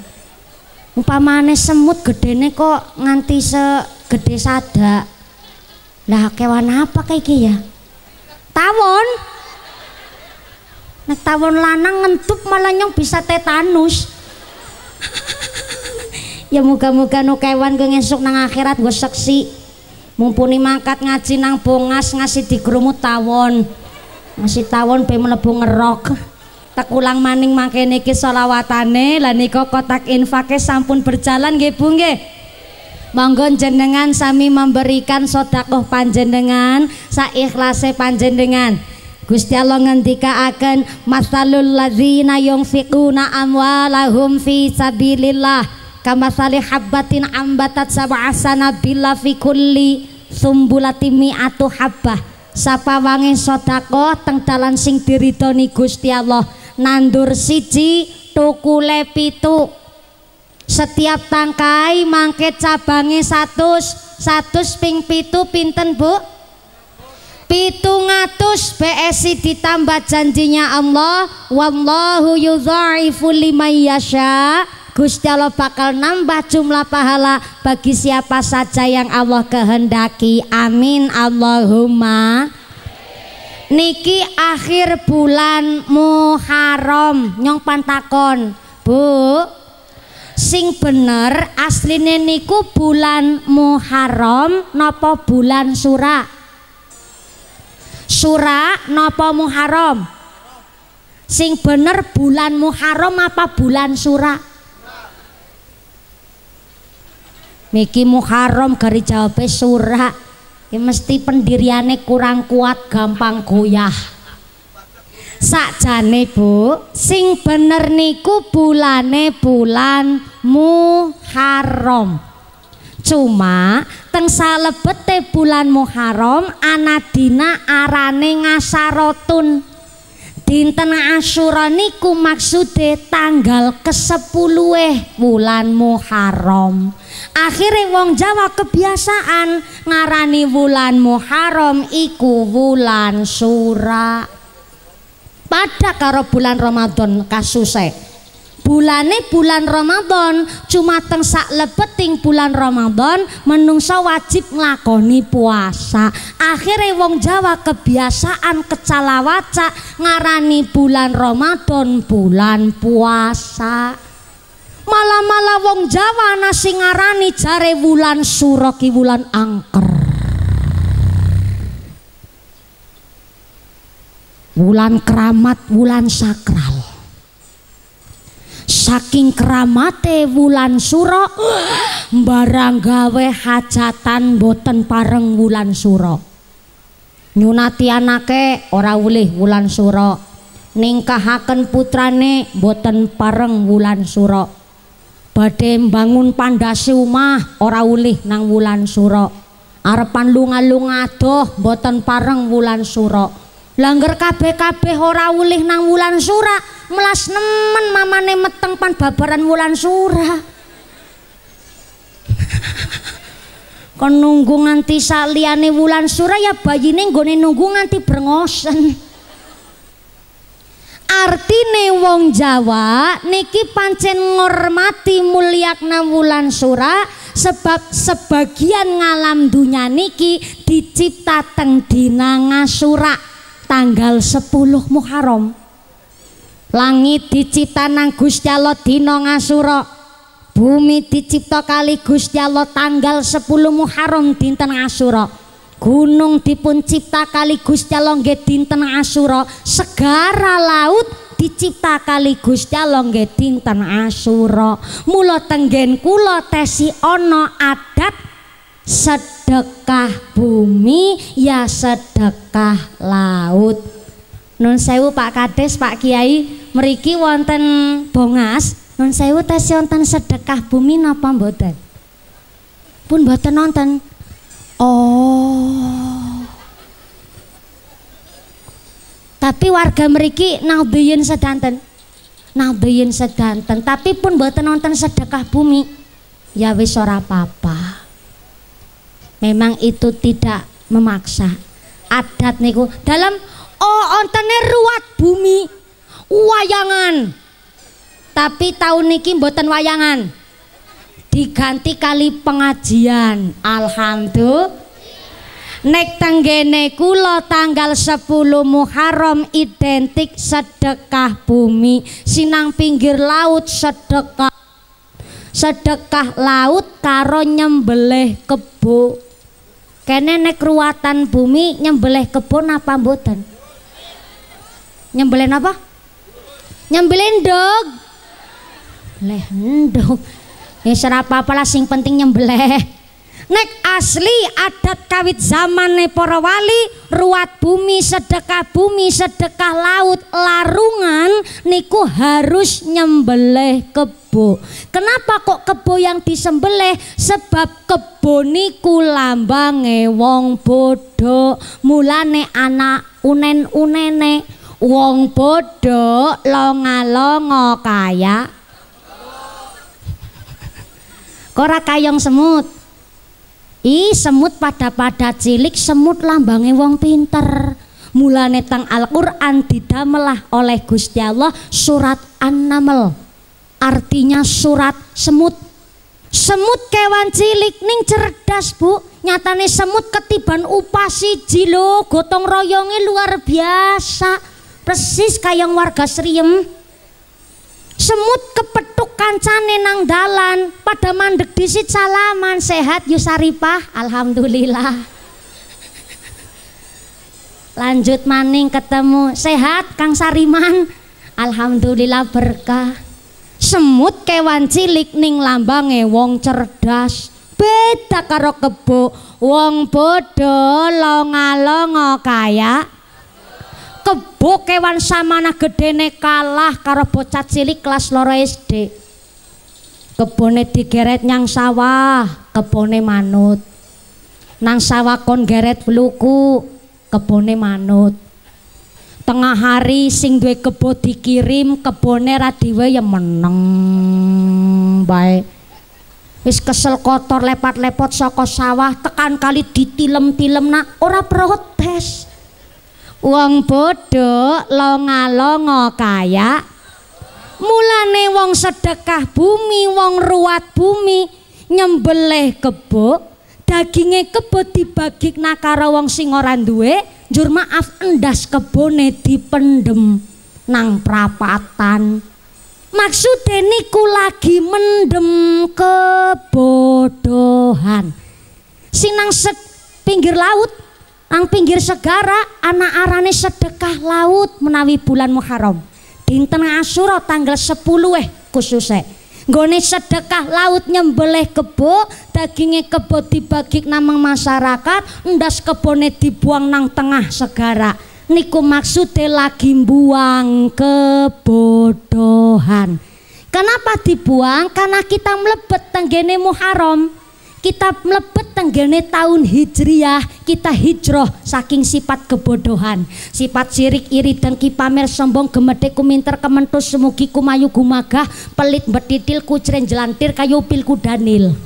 Umpamane semut gedene kok nganti segedhe sadak. Lah kewan apa kaya iki ya? Tawon. Nek tawon lanang ngentup malah nyong bisa tetanus. Ya muga-muga no kewan kuwi ngesuk nang akhirat go seksi. Mumpuni mangkat ngaji nang Bongas ngasih digrumut tawon, ngasih tawon be mlebu ngerok. Tekulang maning mangkene iki selawatane lan nika kotak infake sampun berjalan nggih Bu nggih. Monggo jenengan sami memberikan sedekah panjenengan saikhlase panjenengan. Gusti Allah ngendikaaken masalul ladzina yunfiquna amwalahum fi sabilillah. Kama salih habbatin ambatat sab'a sanabila fi kulli sumbulati mi'atu habbah. Sapa wangi sodako teng dalan sing diridoni Gusti Allah. Nandur siji tukule pitu. Setiap tangkai mangke cabangi satus. Satus ping pitu pinten Bu? Pitu ngatus B S I ditambah janjinya Allah. Wallahu yudha'ifu liman yasha. Gusti Allah bakal nambah jumlah pahala bagi siapa saja yang Allah kehendaki. Amin Allahumma. Niki akhir bulan Muharram. Nyong pantakon Bu, sing bener asline niku bulan Muharram nopo bulan Sura? Sura nopo Muharram? Sing bener bulan Muharram apa bulan Sura? Miki Muharram gari jawabnya Sura ya mesti pendiriannya kurang kuat gampang goyah sakjane Bu sing bener niku bulane bulan Muharram cuma teng salebete bulan Muharram ana dina arane ngasarotun dinten Asyura niku maksude tanggal kesepuluh bulan Muharram. Akhire wong Jawa kebiasaan ngarani wulan Muharram iku wulan Sura. Padha karo bulan Ramadan kasuse. Bulane bulan Ramadan cuma teng sak lebeting bulan Ramadan menungsa wajib nglakoni puasa. Akhire wong Jawa kebiasaan kecalawaca ngarani bulan Ramadan bulan puasa. Malah-malah wong Jawa ana sing ngarani jare wulan Sura ki wulan angker. Wulan keramat, wulan sakral. Saking keramate wulan Sura, barang gawe hajatan boten pareng wulan Sura. Nyunati anake ora ulih wulan Sura. ningkahaken putrane boten pareng wulan sura. Badhe mbangun pandhasi omah ora ulih nang wulan sura. Arepan lunga-lunga adoh boten pareng wulan sura. Langger kabeh-kabeh ora ulih nang wulan sura, melas nemen mamane meteng pan babaran wulan sura. Kon nunggu nganti saliyane wulan sura ya bayine nggone nunggu nganti brengosen. Artine wong Jawa niki pancen ngormati mulyakna wulan sura, sebab sebagian ngalam dunya niki dicipta teng dina Ngasura tanggal sepuluh Muharram. Langit dicipta nang Gusti Allah dina Ngasura. Bumi dicipta kali Gusti Allah tanggal sepuluh Muharram dinten Asura. Gunung dipun cipta kali Gusti Allah nggih dinten Asura. Segara laut dicipta kali Gusti Allah nggih dinten Asura. Mula tenggen kula tesi ana adat sedekah bumi ya sedekah laut. Nun sewu Pak Kades, Pak Kiai, mriki wonten Bongas. Nun sewu tasih wonten sedekah bumi napa mboten? Pun mboten nonton. Oh. Tapi warga mriki nabiyin sedanten. Nabiyin sedanten, tapi pun mboten nonton sedekah bumi. Ya wis ora apa-apa. Memang itu tidak memaksa. Adat niku dalam oh ontene ruwat bumi wayangan. Tapi tahun niki mboten wayangan, diganti kali pengajian. Alhamdulillah. Nek tenggene kula tanggal sepuluh Muharram identik sedekah bumi, sinang pinggir laut sedekah sedekah laut karo nyembelih kebo. Kene nek ruwatan bumi nyembelih kebo napa mboten? Nyembelih napa? Nyembelih ndog. Leh nduk. Ya ora apa-apa lah sing penting nyembelih. Nek asli adat kawit zamane para wali, ruwat bumi, sedekah bumi, sedekah laut, larungan niku harus nyembelih kebo. Kenapa kok kebo yang disembelih? Sebab kebo niku lambange wong bodoh. Mulane anak unen-unene wong bodoh longa-longa kaya ora kayong semut. I semut pada-pada cilik, semut lambange wong pinter. Mulane teng Al-Qur'an didamelah oleh Gusti Allah surat An-Naml. Artinya surat semut. Semut kewan cilik ning cerdas, Bu. Nyatane semut ketiban upah siji lho, gotong royonge luar biasa. Persis kayong warga Sriem. Semut kepethuk kancane nang dalan, pada mandek disit salaman, sehat yusaripah, alhamdulillah. Lanjut maning ketemu, sehat Kang Sariman, alhamdulillah berkah. Semut kewan cilik ning lambange wong cerdas, beda karo kebo, wong bodoh longa-longa kaya. Kebo kewan samana gedene kalah karo bocah cilik kelas loro S D. Kebone digeret nyang sawah, kebone manut. Nang sawah kon geret fluku, kebone manut. Tengah hari sing duwe kebo dikirim, kebone ra diwe ya meneng bae. Wis kesel kotor lepat-lepot saka sawah tekan kali ditilem-tilem nak ora protes. Wong bodoh longa-longa kaya. Mulane wong sedekah bumi, wong ruwat bumi nyembelih kebo, daginge kebo dibagikna karo wong sing ora duwe, njur maaf endas kebone dipendem nang prapatan. Maksude niku lagi mendem kebodohan. Sinang set pinggir laut, nang pinggir segara anak arane sedekah laut. Menawi bulan Muharram dinten Asyura tanggal sepuluh eh khususe nggone sedekah laut nyembelih kebo, daginge kebo dibagik nang masyarakat, endas kebone dibuang nang tengah segara. niku maksudnya lagi buang kebodohan. Kenapa dibuang? Karena kita melebet tenggene Muharram, kita melebet tenggene tahun Hijriah, kita hijrah saking sifat kebodohan, sifat sirik, iri, dengki, pamer, sombong, gemede, kuminter, kementus, semugi, kumayu, gumagah, pelit, betitil, kucren, jelantir, kayu pil, kudanil.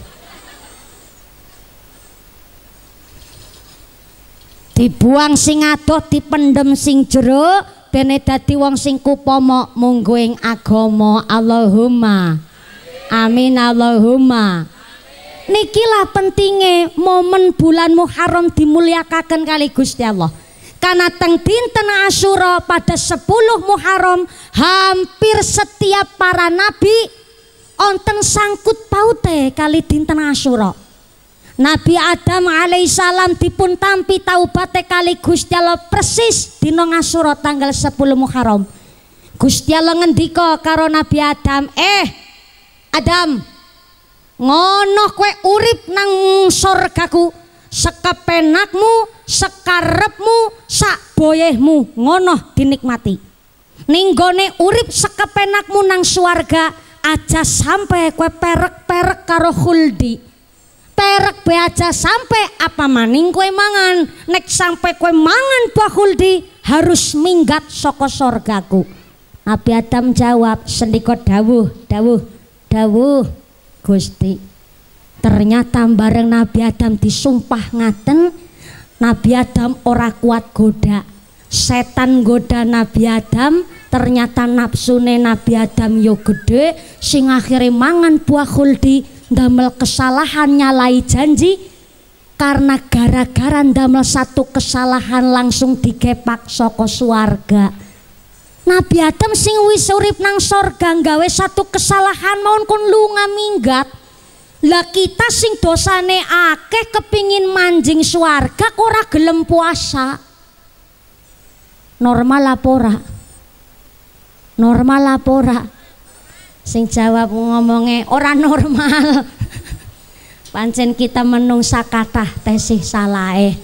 Dibuang sing adoh, dipendem sing jeruk, bene dadi wong sing kupomok mungguing agama. Allahumma amin, Allahumma amin. Nikilah pentingnya momen bulan Muharram dimuliakaken kali Gusti Allah. Karena teng dinten Asyura pada sepuluh Muharram hampir setiap para nabi onten sangkut paute kali dinten Asyura. Nabi Adam alaihissalam dipun tampi taubate kali Gusti Allah persis dina Asyura tanggal sepuluh Muharram. Gusti Allah ngendika karo Nabi Adam, "Eh Adam, ngono kowe urip nang surgaku, sekepenakmu, sekarepmu, sakboyehmu, ngono dinikmati. Ning gone urip sekepenakmu nang swarga, aja sampai kowe perek-perek karo khuldi. Perek be aja sampai apa maning kue mangan, nek sampai kue mangan bakul di harus minggat soko sorgaku." Nabi Adam jawab, "Sendika dawuh, dawuh, dawuh Gusti." Ternyata bareng Nabi Adam disumpah ngaten, Nabi Adam ora kuat goda, setan goda Nabi Adam. Ternyata nafsune Nabi Adam yo gede, sing akhire mangan buah khuldi, damel kesalahan, nyalai janji. Karena gara-gara damel satu kesalahan langsung digepak soko swarga. Nabi Adam sing wis urip nang sorga nggawe satu kesalahan maun kon lunga minggat. Lah kita sing dosane akeh kepingin manjing swarga ora gelem puasa. Normal lapora, normal lapora. Sing jawab ngomongnya orang normal. Pancen kita menungsa kathah tesih salahe.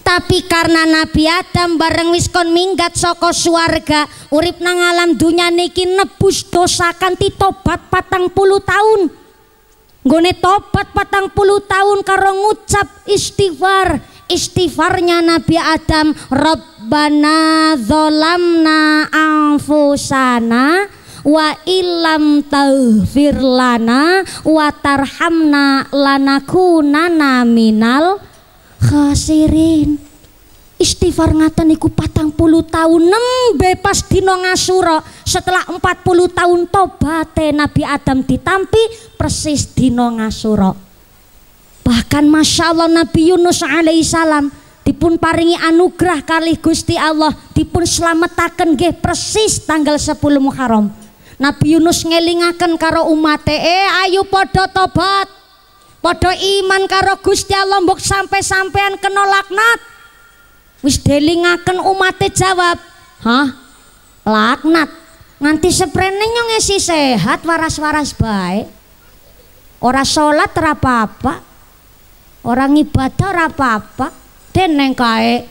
Tapi karena Nabi Adam bareng wis kon minggat saka swarga, urip nang alam dunya niki nebus dosa kanthi tobat patang puluh tahun. Nggone tobat patang puluh tahun karo ngucap istighfar. Istighfarnya Nabi Adam, "Rabbana dzalamna anfusana wa illam taghfir lana wa tarhamna lanakunanna minal khasirin." Istighfar ngaten iku patang puluh tahun nembe pas dina Asyura. Setelah empat puluh tahun tobate Nabi Adam ditampi persis dina Asyura. Bahkan Masya Allah Nabi Yunus alaihissalam dipun paringi anugerah kali Gusti Allah, dipun slametaken nggih persis tanggal sepuluh Muharram. Nabi Yunus ngelingaken karo umate, "Eh ayo padha tobat, padha iman karo Gusti Allah, mbok sampe-sampean kena laknat." Wis delingaken umate jawab, "Hah? Laknat? Nganti seprene nyong esi sehat, waras-waras baik. Ora salat ora apa-apa, ora ibadah ora apa-apa, deneng kae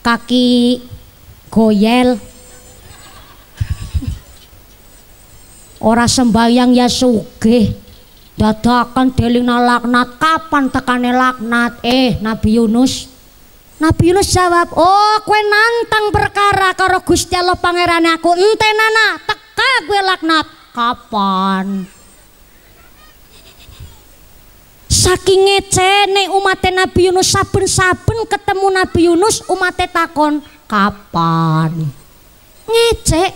kaki goyel. Ora sembahyang ya sugih, dadakan delingna laknat, kapan tekane laknat?" Eh Nabi Yunus, Nabi Yunus jawab, "Oh kue nantang perkara karo Gusti Allah pangerane aku, entenana teka gue laknat, kapan?" Saking ngecene umate Nabi Yunus, saben-saben ketemu Nabi Yunus umate takon, "Kapan?" Ngecek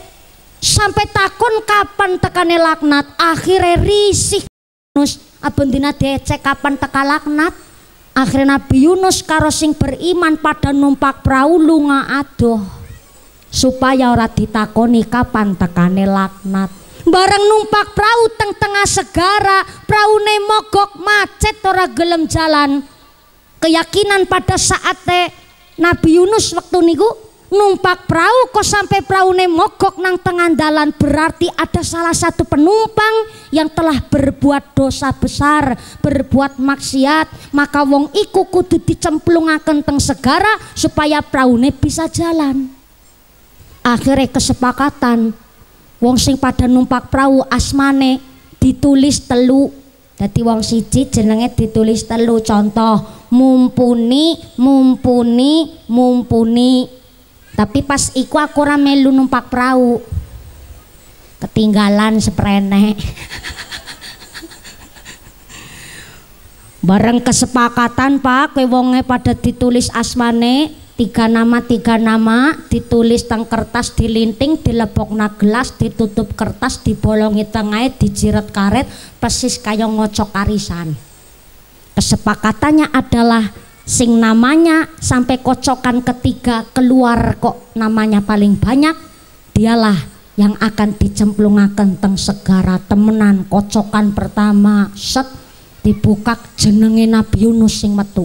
sampai takon kapan tekane laknat. Akhirnya risih Yunus, abon dina dicek kapan teka laknat. Akhirnya Nabi Yunus karo sing beriman pada numpak perahu lunga adoh supaya ora ditakoni kapan tekane laknat. Bareng numpak perahu teng tengah segara, praune mogok macet ora gelem jalan. Keyakinan pada saat te Nabi Yunus waktu niku numpak perahu kok sampai perahunya mogok nang tengah dalan, berarti ada salah satu penumpang yang telah berbuat dosa besar, berbuat maksiat, maka wong iku kudu dicemplungaken teng segara supaya perahunya bisa jalan. Akhirnya kesepakatan wong sing pada numpak perahu asmane ditulis telu. Dadi wong siji jenenge ditulis telu, contoh Mumpuni, Mumpuni, Mumpuni. Tapi pas iku aku ora melu numpak perahu, ketinggalan seprene. Bareng kesepakatan Pak, kowe wonge pada ditulis asmane, tiga nama tiga nama ditulis teng kertas, dilinting, dilebokna gelas, ditutup kertas, dibolongi tengah, dijiret karet, persis kaya ngocok arisan. Kesepakatannya adalah sing namanya sampai kocokan ketiga keluar kok namanya paling banyak, dialah yang akan dicemplungaken teng segara. Temenan kocokan pertama set dibuka jenenge Nabi Yunus sing metu.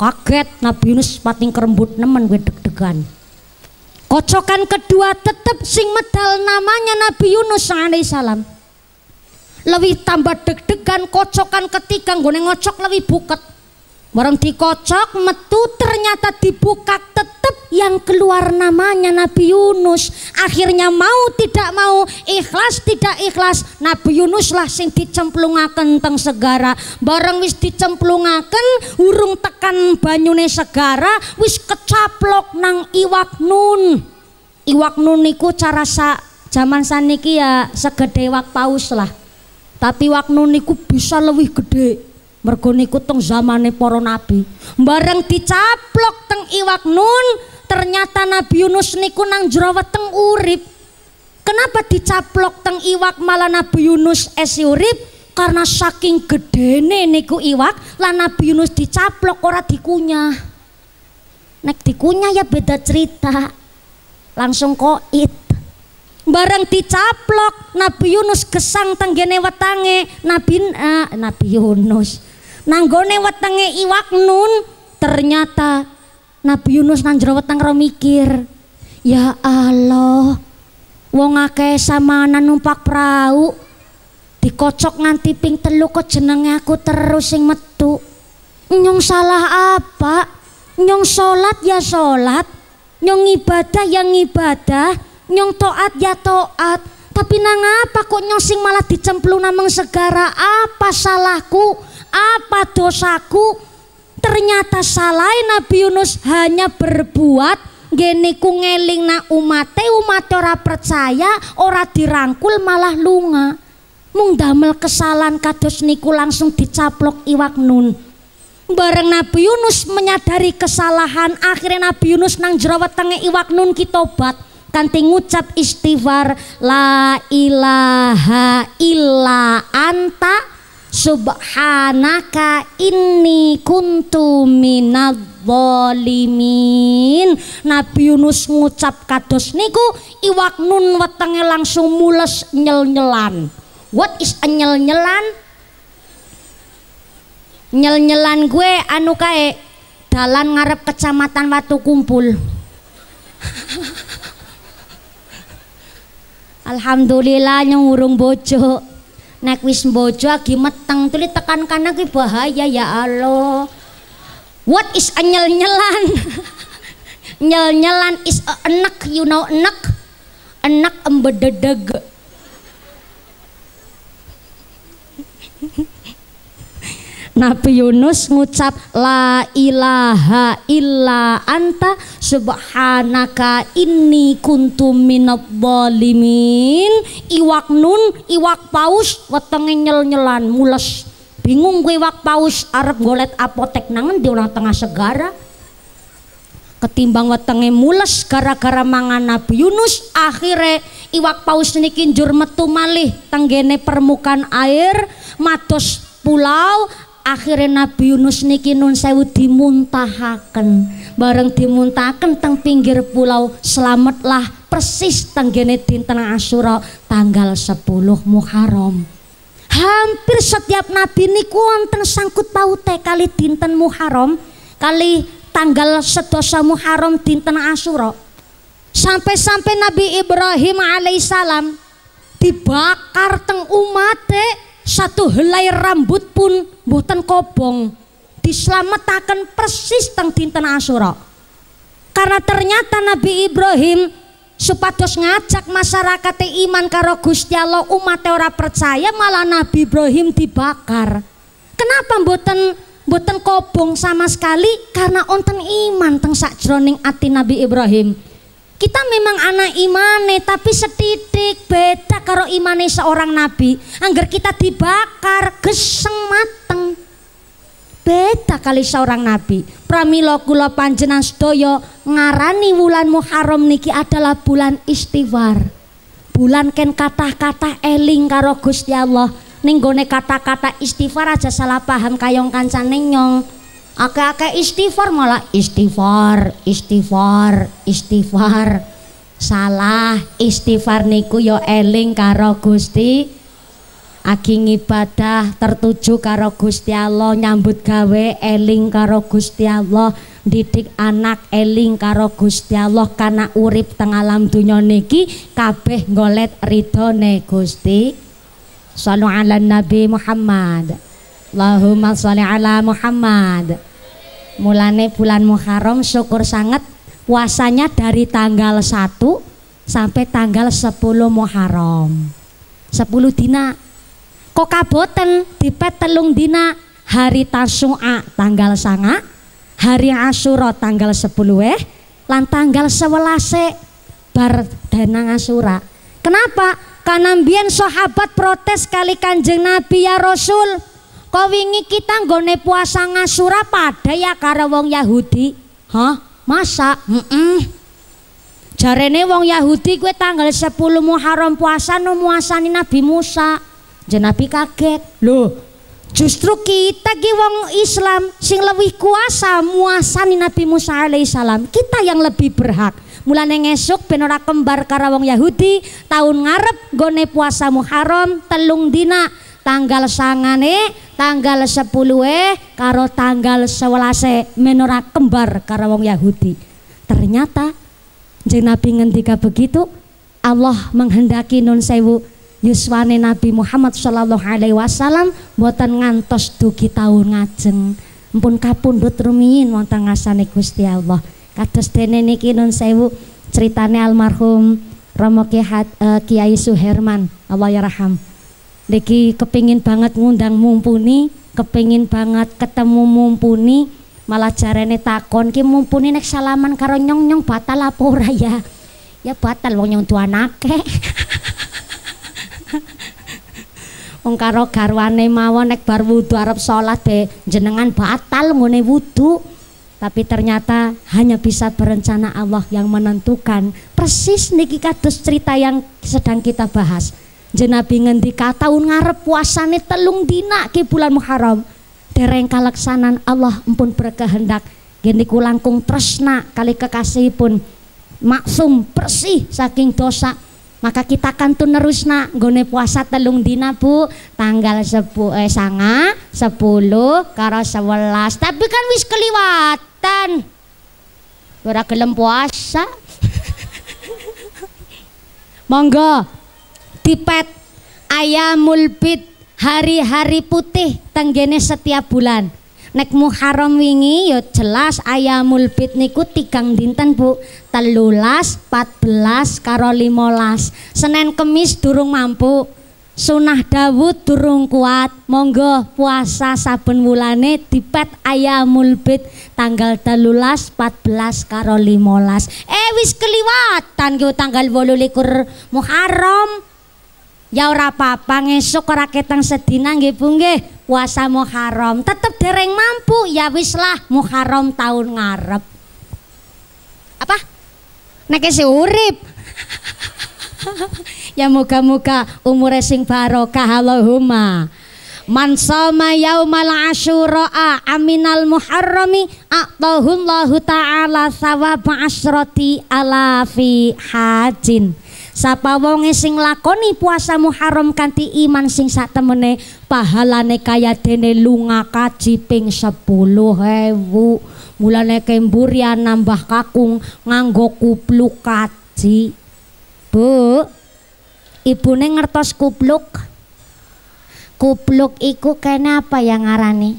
Kaget Nabi Yunus pating kerembut nemen gue deg-degan. Kocokan kedua tetep sing medal namanya Nabi Yunus alaihi salam. Lebih tambah deg-degan. Kocokan ketiga gue ngocok lebih buket. Bareng dikocok metu ternyata dibuka tetep yang keluar namanya Nabi Yunus. Akhirnya mau tidak mau, ikhlas tidak ikhlas, Nabi Yunus lah sing dicemplungaken teng segara. Bareng wis dicemplungaken, urung tekan banyune segara wis kecaplok nang iwak nun. Iwak nun niku cara sa zaman saniki ya segede iwak paus lah, tapi iwak nun niku bisa lebih gede. Mergo niku teng zamane para nabi. Bareng dicaplok teng iwak nun, ternyata Nabi Yunus niku nang jero weteng urip. Kenapa dicaplok teng iwak malah Nabi Yunus esi urip? Karena saking gedene niku iwak, lah Nabi Yunus dicaplok ora dikunyah. Nek dikunyah ya beda cerita. Langsung koit. Bareng dicaplok Nabi Yunus gesang tenggene wetange Nabi uh, Nabi Yunus nanggone wetenge iwak nun, ternyata Nabi Yunus nang jero weteng ro mikir, ya Allah, wong akeh samana numpak perahu dikocok nganti ping telu kok jenenge aku terus sing metu. Nyong salah apa? Nyong salat ya salat, nyong ibadah ya ibadah, nyong toat ya toat, tapi nang apa kok nyong sing malah dicemplung namang segara? Apa salahku? Apa dosaku? Ternyata salah Nabi Yunus hanya berbuat geniku ngeling na umate, umate ora percaya, ora dirangkul malah lunga. Mung damel kesalahan kados niku langsung dicaplok iwak nun. Bareng Nabi Yunus menyadari kesalahan, akhirnya Nabi Yunus nang jero wetenge iwak nun kitobat kanthi ngucap istighfar, la ilaha illa anta subhanaka inni kuntu minadz-dzalimin. Nabi Yunus ngucap kados niku, iwak nun wetenge langsung mules nyel-nyelan. What is a nyel-nyelan? Nyel-nyelan gue anu kae dalan ngarep Kecamatan Watu Kumpul. Alhamdulillah nyong urung bojo. Nek wis bojo lagi meteng tuli tekan kanan ki bahaya ya Allah. What is a nyel-nyelan? Nyel-nyelan is a enek, you know enek. Enek embededeg. Nabi Yunus ngucap la ilaha illa anta subhanaka inni kuntu minadz-dzalimin. Iwak nun, iwak paus wetenge nyel-nyelan mules. Bingung gue iwak paus arep golet apotek nang endi ora tengah segara. Ketimbang wetenge mules gara-gara mangan Nabi Yunus, akhire iwak paus niki njur metu malih tenggene permukaan air matos pulau. Akhirnya Nabi Yunus niki nun sewu dimuntahaken. Bareng dimuntahaken teng pinggir pulau, selamatlah persis tenggene dinten Asyura tanggal sepuluh Muharram. Hampir setiap nabi niku wonten sangkut paute kali dinten Muharram, kali tanggal sedoso Muharram dinten Asyura. Sampai-sampai Nabi Ibrahim alaihissalam dibakar teng umate. Satu helai rambut pun mboten kobong, dislametaken persis teng dinten Asyura. Karena ternyata Nabi Ibrahim supados ngajak masyarakat iman karo Gusti Allah. Umat ora percaya malah Nabi Ibrahim dibakar. Kenapa mboten mboten kobong sama sekali? Karena onten iman teng sakjroning ati Nabi Ibrahim. Kita memang anak imane tapi setitik beda karo imane seorang nabi. Angger kita dibakar geseng mateng. Beda kali seorang nabi. Pramila kula panjenengan sedaya ngarani wulan Muharram niki adalah bulan istighfar. Bulan ken kata-kata eling karo Gusti Allah. Ning gone kata-kata istighfar aja salah paham kayong kancane nyong. Akeh-akeh istighfar malah istighfar, istighfar, istighfar. Salah, istighfar niku yo eling karo Gusti. Aging ibadah tertuju karo Gusti Allah, nyambut gawe eling karo Gusti Allah, didik anak eling karo Gusti Allah, karena urip teng alam dunya niki kabeh golek ridhone Gusti. Shallu ala Nabi Muhammad. Allahumma sholli ala Muhammad. Mulane bulan Muharram syukur sangat puasanya dari tanggal satu sampai tanggal sepuluh Muharram. sepuluh dina. Kok kaboten dipet telung dina, hari Tasu'a tanggal sanga, hari Asyura tanggal sepuluh eh, lan tanggal sewelas bar danang Asyura. Kenapa? Karena mbiyen sahabat protes kali Kanjeng Nabi, ya Rasul. Kok wingi kita nggone puasa Ngasura pada ya karo wong Yahudi? Hah? Masa? Mm-mm. Jarene wong Yahudi gue tanggal sepuluh Muharram puasa no muasani Nabi Musa. Jenabi kaget. Loh, justru kita ki wong Islam sing lebih kuasa muasani Nabi Musa alaihissalam. Kita yang lebih berhak. Mulane ngesuk ben ora kembar karo wong Yahudi, tahun ngarep nggone puasa Muharram telung dina. Tanggal sangane, tanggal sepuluh eh, karo tanggal sewelas menora kembar karo wong Yahudi. Ternyata jeneng Nabi ngendika begitu, Allah menghendaki nun sewu yuswane Nabi Muhammad Shallallahu Alaihi Wasallam boten ngantos dugi taun ngajeng. Mpun kapundhut rumiyin wonten ngasane Gusti Allah. Kados dene niki nun sewu critane almarhum Romo Kiai Suherman, Allah yarham. Niki kepingin banget ngundang Mumpuni, kepingin banget ketemu Mumpuni, malah jarene takon ki Mumpuni nek salaman karo nyong-nyong batal apa ora ya? Ya batal wong nyong duwe anake. Wong karo garwane mawon nek bar wudu arep salat de jenengan batal ngene wudu. Tapi ternyata hanya bisa berencana Allah yang menentukan. Persis niki kados cerita yang sedang kita bahas. Jenabi ngendika tahun ngarep puasane telung dina ki bulan Muharram. Dereng kalaksanan Allah empun berkehendak. Geniku langkung tresna kali kekasihipun maksum bersih saking dosa. Maka kita kan tunerusna nggone puasa telung dina Bu, tanggal sepu, eh, sanga, sepuluh karo sewelas. Tapi kan wis keliwatan. Ora gelem puasa. Monggo dipet ayamul bid, hari-hari putih tenggene setiap bulan. Nek Muharram wingi yo jelas ayamul bid niku tigang dinten Bu, telulas, patbelas, karo limolas. Senin Kemis durung mampu, sunah Dawud durung kuat. Monggo puasa saben wulane dipet ayamul bid tanggal telulas, patbelas, karo limolas. Eh wis keliwatan ki tanggal wolulikur Muharram. Ya ora apa-apa ngesuk ora ketang sedina nggih Bu nggih puasa Muharram. Tetep dereng mampu ya wislah Muharram tahun ngarep. Apa? Nek isih urip. Ya moga-moga umure sing barokah Allahumma. Man shoma yaumal asyura aminal muharrami a'tahullahu ta'ala thawaba asyrati alafi hajin. Sapa wonge sing lakoni puasa Muharram kanthi iman sing sak temene pahalane kaya dene lunga kaji ping sepuluh ewu. Mulane kemburian nambah kakung nganggo kupluk kaji Bu. Ibune ngertos kupluk? Kupluk iku kene apa yang ngarani?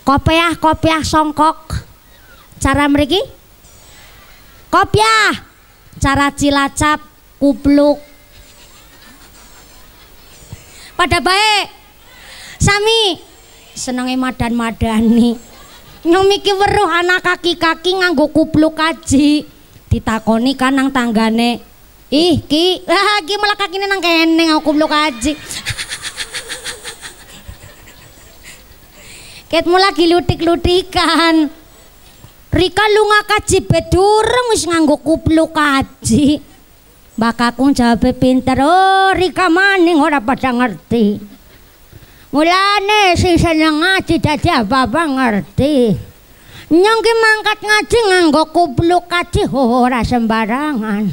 Kopiah-kopiah songkok. Cara mriki? Kopiah acara Cilacap kupluk. Pada baik sami senenge madan-madani. Nyomiki weruh anak kaki-kaki nganggo kupluk kaji. Ditakoni kanang tanggane, "Ih, Ki, lah Ki malah kakine nang kene nganggo kupluk kaji." Ketmu lagi lutik-lutikan. Rika lunga kaji bedureng wis nganggo kupluk kaji. Mbakku jawabe pinter, "Oh, Rika maning ora padha ngerti. Mulane sing seneng ngaji dadi apa-apa ngerti. Nyong ki mangkat ngaji nganggo kupluk kaji ora sembarangan.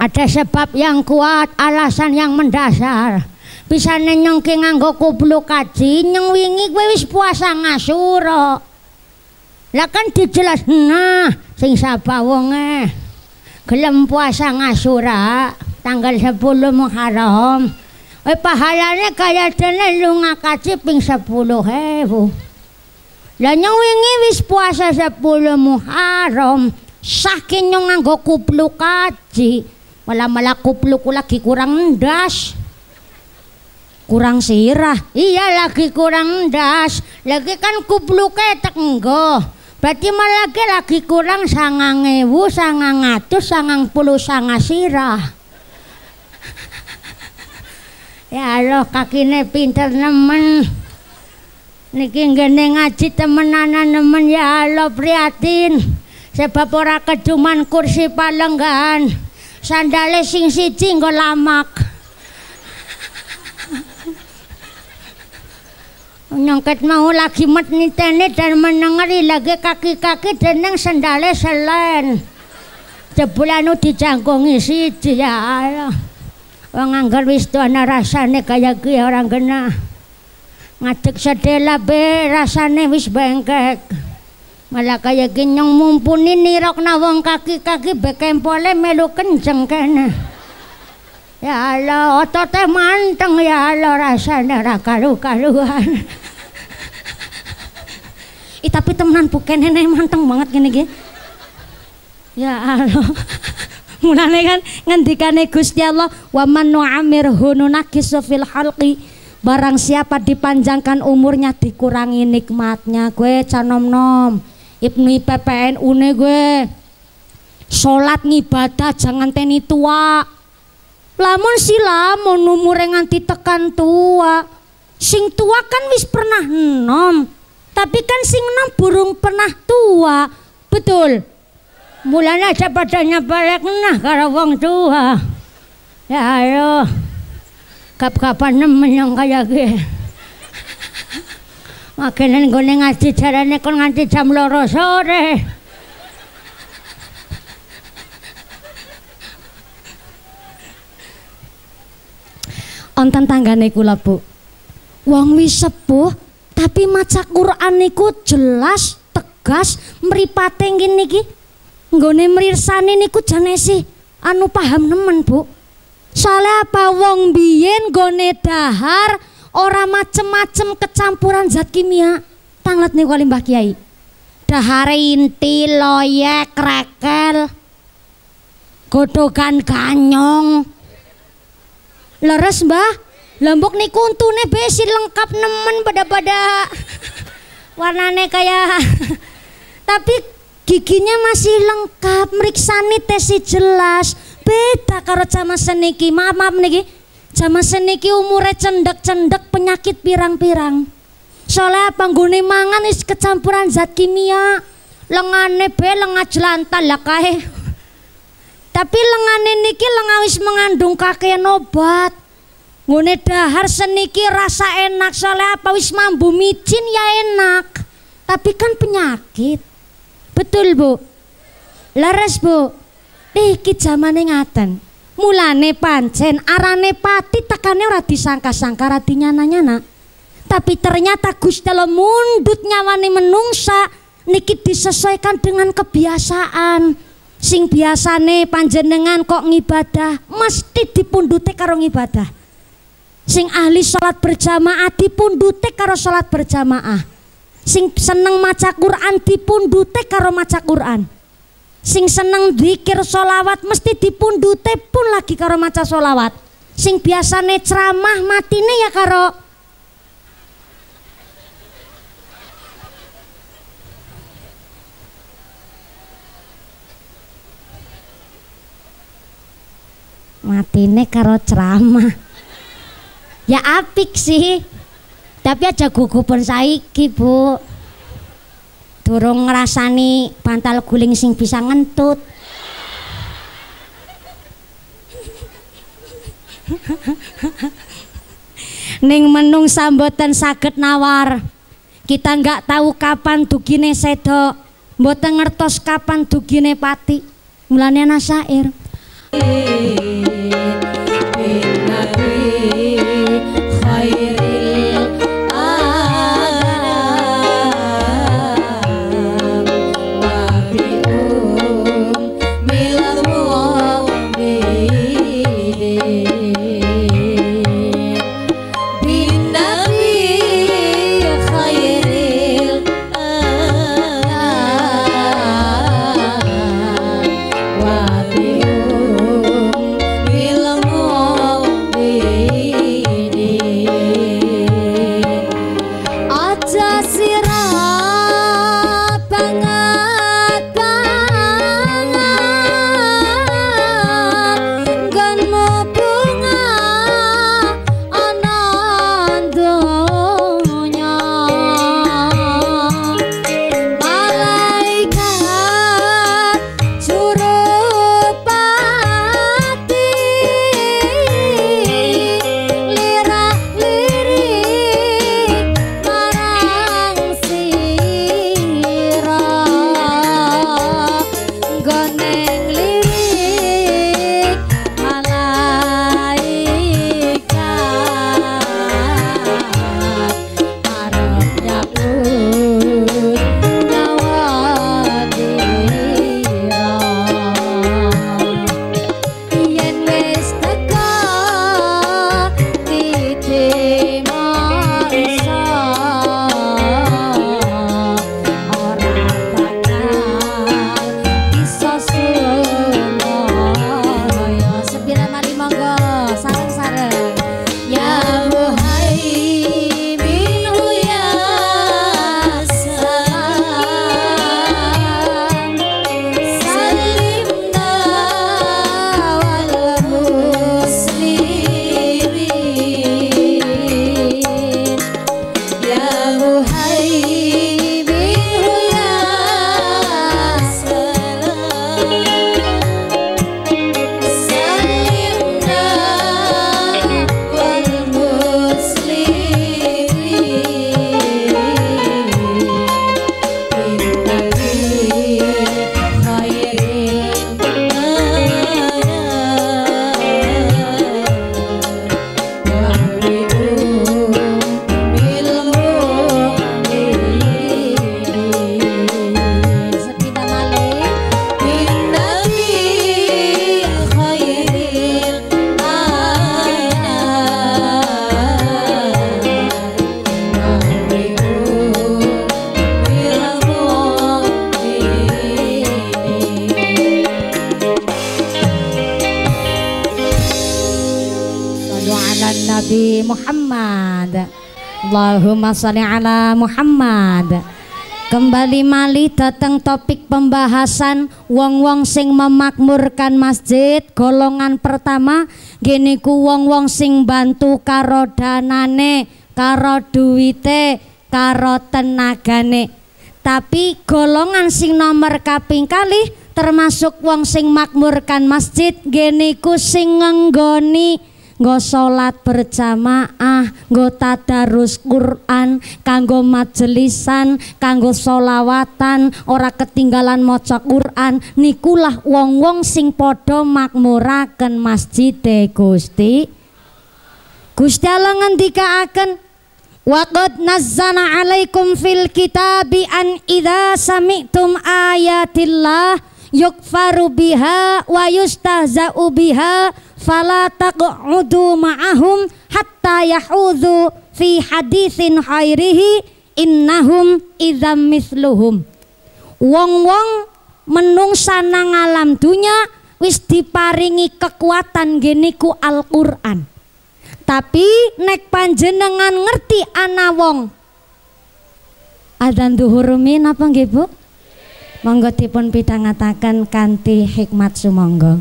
Ada sebab yang kuat, alasan yang mendasar. Bisa nyong ki nganggo kupluk kaji, nyong wingi kowe wis puasa ngasura. Lah kan dijelas nah sing sapa wonge gelem puasa ngasura tanggal sepuluh Muharram. Eh pahalanya kaya dene lunga kaji ping sepuluh ewu. Lah nyong wingi wis puasa sepuluh Muharram, saking nyong nganggo kupluk kaji, malah-malah kuplukku lagi kurang ndas. Kurang sirah. Iya lagi kurang ndas. Lagi kan kupluke tek nggo. Berarti malah lagi, lagi kurang sangang ewu, sangang atus, sangang puluh sanga sirah." Ya Allah, kakine pinter nemen. Niki ngene ngaji temenanan nemen ya Allah, prihatin. Sebab ora keduman kursi palenggan. Sandale sing siji nggo lamak. Nyongket mau lagi met nitene dan menengeri lagi kaki-kaki deneng sandale selen. Jebulanu dijangkungi siji ya Allah. Wong anggar wis ana rasane kaya ki orang genah. Ngadeg sedela be rasane wis bengkek. Malah kaya ki nyong mumpuni nirokna wong kaki-kaki bekempole melu kenceng kene. Ya Allah, otote manteng ya Allah, rasane ra karu-karuan. I tapi temenan bukene manteng banget ngene iki. Ya Allah. Mulane kan ngendikane Gusti Allah, "Wa man nu'amirhu nunakisu fil halqi." Barang siapa dipanjangkan umurnya dikurangi nikmatnya. Gue canom-nom. Ibnu I P P N U ne gue. Salat ngibadah jangan teni tua. Lamun silamun umure nganti tekan tua. Sing tua kan wis pernah enom. Tapi kan sing enom burung pernah tua. Betul. Mulanya aja padanya balik nah karo wong tua. Ya ayo kap-kapan nemen yang kaya gini. Makinan gue ngaji jarane kon nganti jam loro sore. Onten tanggane kula Bu. Wong wis sepuh tapi maca Quran niku jelas, tegas, mripate ngene iki. Nggone mrirsani niku jane sih anu paham nemen Bu. Soale apa wong biyen nggone dahar ora macem-macem kecampuran zat kimia. Tanglet niku kali Mbah Kiai. Dahare inti, loyek, krekel, godhogan ganyong. Leres Mbah. Lembok niku untune besi lengkap nemen pada-pada. Warnane kayak tapi giginya masih lengkap, meriksani tesi jelas. Beda karo sama seniki, maaf maaf niki. Sama seniki umure cendek-cendek penyakit pirang-pirang. Soalnya panggone mangan is kecampuran zat kimia. Lengane be lenga jelantan lah kae. Tapi lengane niki lenga wis mengandung kakean obat. Ngone dahar seniki rasa enak soalnya apa wis mambu micin ya enak. Tapi kan penyakit. Betul Bu. Leres Bu. Iki zamane ngaten. Mulane pancen arane pati tekane ora disangka-sangka ra dinyana-nyana. Tapi ternyata Gusti Allah mundhut nyawane menungsa niki disesuaikan dengan kebiasaan. Sing biasane panjenengan kok ngibadah mesti dipundhute karo ngibadah. Sing ahli salat berjamaah dipundhute karo salat berjamaah. Sing seneng maca Quran dipundhute karo maca Quran. sing seneng dzikir sholawat mesti dipundute pun lagi karo maca sholawat, sing biasane ceramah matine ya karo matine karo ceramah ya apik sih, tapi aja gugupan saiki Bu, durung ngrasani bantal guling sing bisa ngentut. Ning menungsa mboten saged nawar, kita nggak tahu kapan dugine sedo, mboten ngertos kapan dugine pati. Mulane ana syair Nabi Muhammad. Allahumma sholli ala Muhammad. Kembali malih datang topik pembahasan wong-wong sing memakmurkan masjid. Golongan pertama geniku wong-wong sing bantu karo danane, karo duwite, karo tenagane. Tapi golongan sing nomor kaping kalih termasuk wong sing makmurkan masjid geniku sing ngenggoni nggo sholat berjamaah, nggo tadarus Quran, kanggo majelisan, kanggo sholawatan, ora ketinggalan maca Quran. Nikulah wong-wong sing podo makmuraken masjide Gusti. Gusti Allah ngendikaaken, waqad nazzana alaikum fil kitabi an idza sami'tum ayatillah yukfaru biha wa yustahza'u biha fala taq'udu ma'ahum hatta yahudhu fi haditsin khairihi innahum idzam mithluhum. Wong-wong menungsana ngalam dunya wis diparingi kekuatan geniku Al-Qur'an. Tapi nek panjenengan ngerti ana wong adzan dhuhur min apa nggih Bu? Monggo dipun pidhangetaken kanthi hikmat sumangga.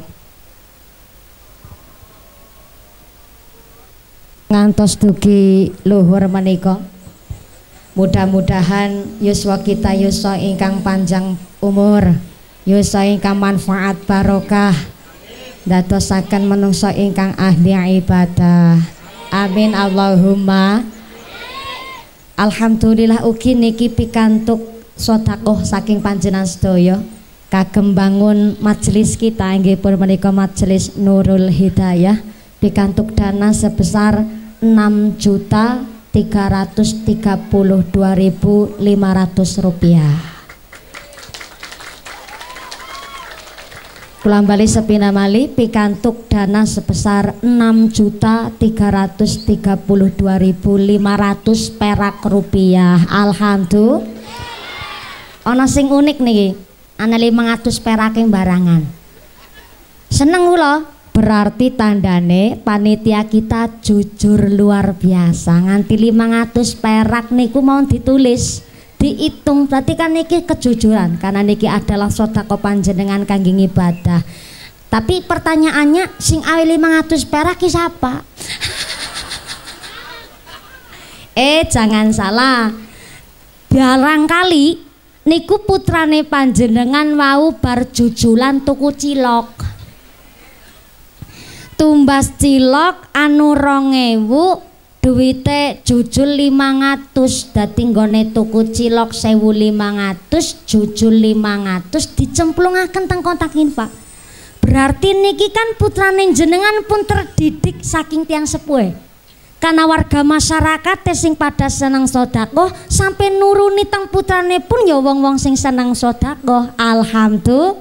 Ngantos dugi luhur menika. Mudah-mudahan yuswa kita yuswa ingkang panjang umur, yuswa ingkang manfaat barokah, dadosaken menungsa ingkang ahli ibadah. Amin Allahumma. Alhamdulillah ugi niki pikantuk sedekah saking panjenengan sedaya kagem bangun majelis kita inggih pun menika Majelis Nurul Hidayah pikantuk dana sebesar enam juta tiga ratus tiga puluh dua ribu lima ratus rupiah. Pulang balik sepina mali pikantuk dana sebesar enam juta tiga ratus tiga puluh dua ribu lima ratus perak rupiah. Alhamdulillah. Ono sing unik nih, ana lima ratus perake barangan. Seneng kula, berarti tandane panitia kita jujur luar biasa. Nganti lima ratus perak niku mau ditulis, dihitung. Berarti kan niki kejujuran, karena niki adalah sedekah panjenengan kangge ibadah. Tapi pertanyaannya, sing awe lima ratus perak ki siapa? eh, jangan salah. Barangkali niku putrane panjenengan wau bar jujulan tuku cilok, tumbas cilok anu rong ewu duwite jujul lima ratus, dadi nggone tuku cilok seribu lima ratus, jujul lima ratus dicemplungaken teng kontak infak. Berarti niki kan putrane jenengan pun terdidik saking tiang sepuh. Karena warga masyarakat sing pada seneng sedekah sampai nuruni teng putrane pun ya wong-wong sing seneng sedekah. Alhamdulillah.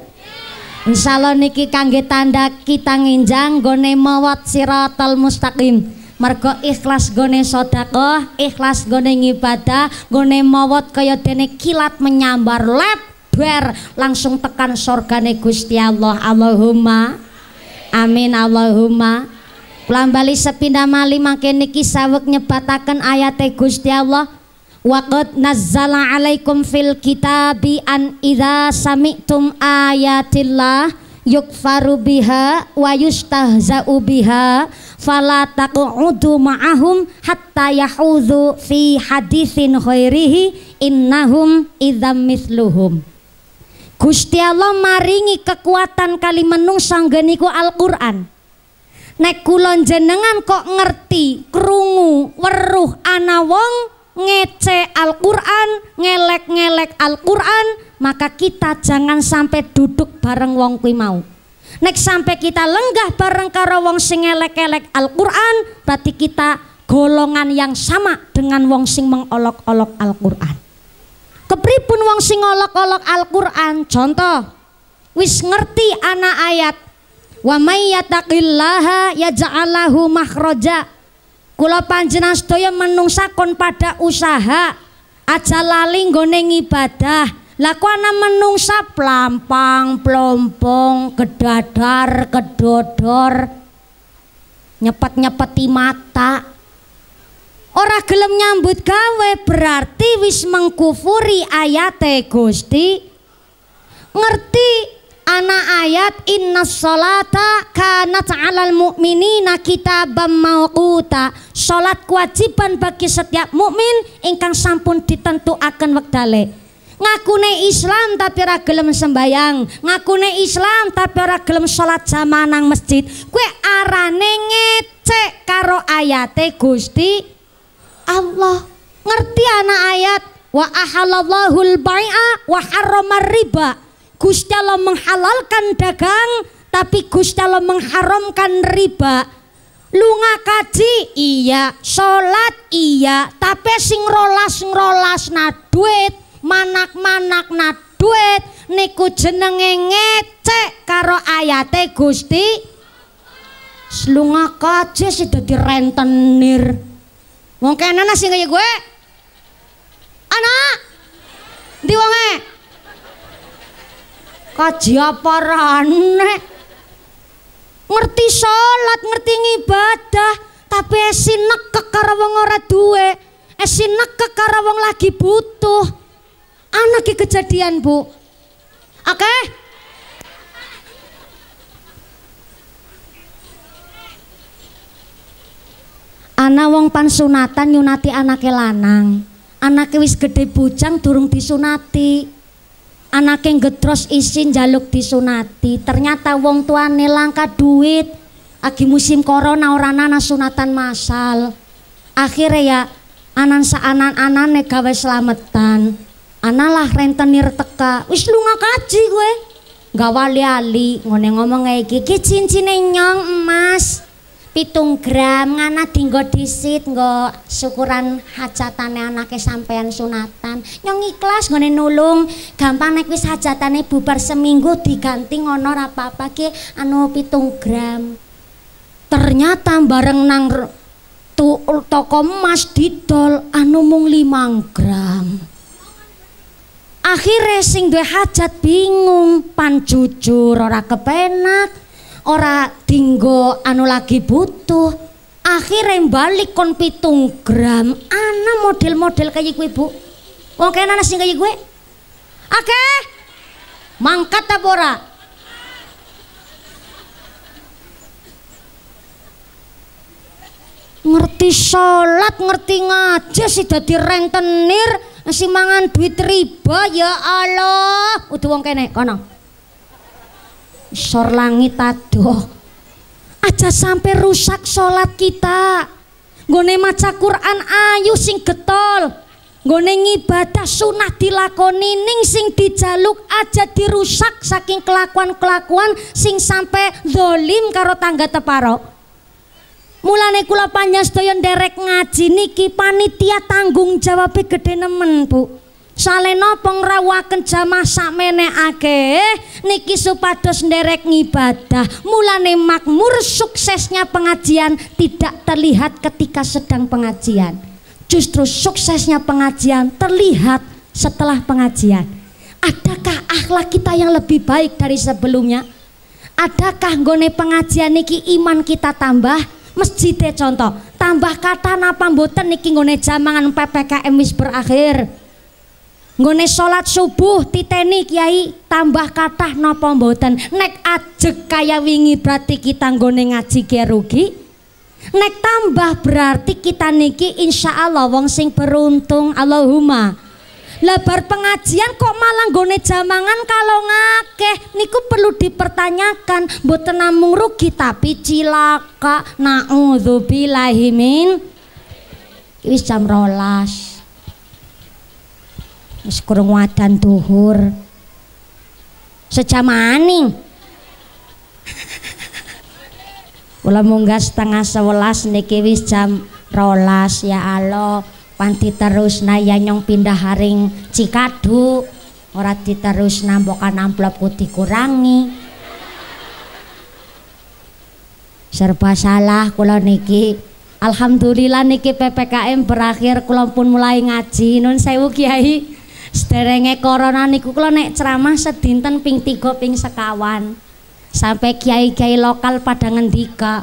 Insyaallah niki kangge tanda kita nginjang gone mawat siratal mustaqim. Mergo ikhlas gone sedekah, ikhlas gone ngibadah, gone mawat kaya dene kilat menyambar lebar langsung tekan surgane Gusti Allah. Allahumma amin. Allahumma. Lambali sepindah mali mangke niki saweg nyebataken ayate Gusti Allah waqad nazzala alaikum fil kitabi an idza sami'tum ayatillah yukfaru biha wa yustahza'u biha fala taq'udu ma'ahum hatta yahudhu fi haditsin khairihi innahum idzam mithluhum. Gusti Allah maringi kekuatan kali menungsa nggeniku Al-Qur'an. Nek kulon jenengan kok ngerti krungu weruh ana wong ngece Al-Qur'an, ngelek-ngelek Al-Qur'an, maka kita jangan sampai duduk bareng wong kuwi mau. Nek sampai kita lenggah bareng karo wong sing ngelek-ngelek Al-Qur'an, berarti kita golongan yang sama dengan wong sing mengolok-olok Al-Qur'an. Kepripun wong sing olok-olok Al-Qur'an? Contoh, wis ngerti ana ayat wa may yattaqillaha yaj'al lahu makhraja. Kula panjenengan sedaya menungsa kon pada usaha aja lali nggone ngibadah. Lah ku ana menungsa plampang plompong kedadar kedodor nyepet-nyepeti mata ora gelem nyambut gawe, berarti wis mengkufuri ayate Gusti. Ngerti ana ayat innas sholata kanat 'alal mu'minina kitaban mauquta. Salat kewajiban bagi setiap mukmin ingkang sampun ditentuaken wektale. Ngakune Islam tapi ora gelem sembayang, ngakune Islam tapi ora gelem salat jamaah nang masjid. Kuwi arane ngecek karo ayate Gusti Allah. Ngerti ana ayat wa ahalallahul bai'a wa harramar riba. Gusti Allah menghalalkan dagang tapi Gusti Allah mengharamkan riba. Lunga kaji iya, sholat iya, tapi sing rolas ngrolas na duit, manak-manak na duit niku jenenge ngecek karo ayate Gusti. Lunga kaji sih dadi rentenir. Mungkin ana sing kaya gue. Ana. Ndi wonge? kaji apa rane, ngerti sholat, ngerti ngibadah, tapi esin nekek karo wong ora duwe, esin nekek karo wong lagi butuh. Ana iki kejadian, Bu. Oke? Okay? Ana wong pansunatan nyunati anake lanang. Anake wis gede bujang durung disunati. Anake ngedros isin jaluk disunati. Ternyata wong tuane langka duit. Lagi musim corona orang ana sunatan masal. Akhirnya ya anan saanan anane gawe selametan. Analah rentenir teka. Wis lunga kaji gue. Gak wali-ali ngone ngomong iki iki cincine nyong emas. Pitung gram ngana dinggo disit nggo syukuran hajatane anake sampean sunatan. Nyong ikhlas ngone nulung, gampang nek wis hajatane bubar seminggu diganti ngono apa-apa ki anu pitung gram. Ternyata bareng nang tu, toko emas didol anu mung limang gram. Akhire sing duwe hajat bingung, pan jujur ora kepenak. Ora dinggo anu lagi butuh, akhirnya balik kon pitung gram. Ana model-model kayak gue, Bu. Wong kena nasi kayak gue. Oke, okay. Mangkat ta ora? Ngerti sholat, ngerti ngaji sih dadi rentenir, nasi mangan duit riba ya Allah. Udah wong kene kono. Sor langit aduh aja sampai rusak sholat kita. Nggone maca Quran ayu sing getol, nggone ngibadah sunah dilakoni, ning sing dijaluk aja dirusak saking kelakuan-kelakuan sing sampai dolim karo tangga teparo. Mulane kula panjenengan sedaya nderek ngaji niki panitia tanggung jawabnya gede nemen, Bu. Salena pengrawaken jamaah sakmenekake niki supados nderek ngibadah. Mulane makmur suksesnya pengajian tidak terlihat ketika sedang pengajian. Justru suksesnya pengajian terlihat setelah pengajian. Adakah akhlak kita yang lebih baik dari sebelumnya? Adakah nggone pengajian niki iman kita tambah? Masjide contoh, tambah kata napa mboten niki nggone jamangan P P K M wis berakhir. Nggone sholat subuh titeni kiai tambah kathah napa mboten. Nek ajeg kaya wingi berarti kita nggone ngaji ki rugi. Nek tambah berarti kita niki insya Allah wong sing beruntung. Allahumma lebar pengajian kok malah nggone jamangan kalau ngakeh niku perlu dipertanyakan. Mboten namung rugi tapi cilaka. Naudzubillahi min wis jam rolas wis kurung wadan duhur sejam aning kula munggah setengah sewelas niki wis jam rolas. Ya Allah panti terusna ya nyong pindah haring Cikadu ora diterusna mbokan amplopku dikurangi serba salah kula niki. Alhamdulillah niki P P K M berakhir kula pun mulai ngaji. Nun sewu Kiai sederenge corona niku kula nek ceramah sedinten ping tiga ping sekawan. Sampai kiai-kiai lokal pada ngendika.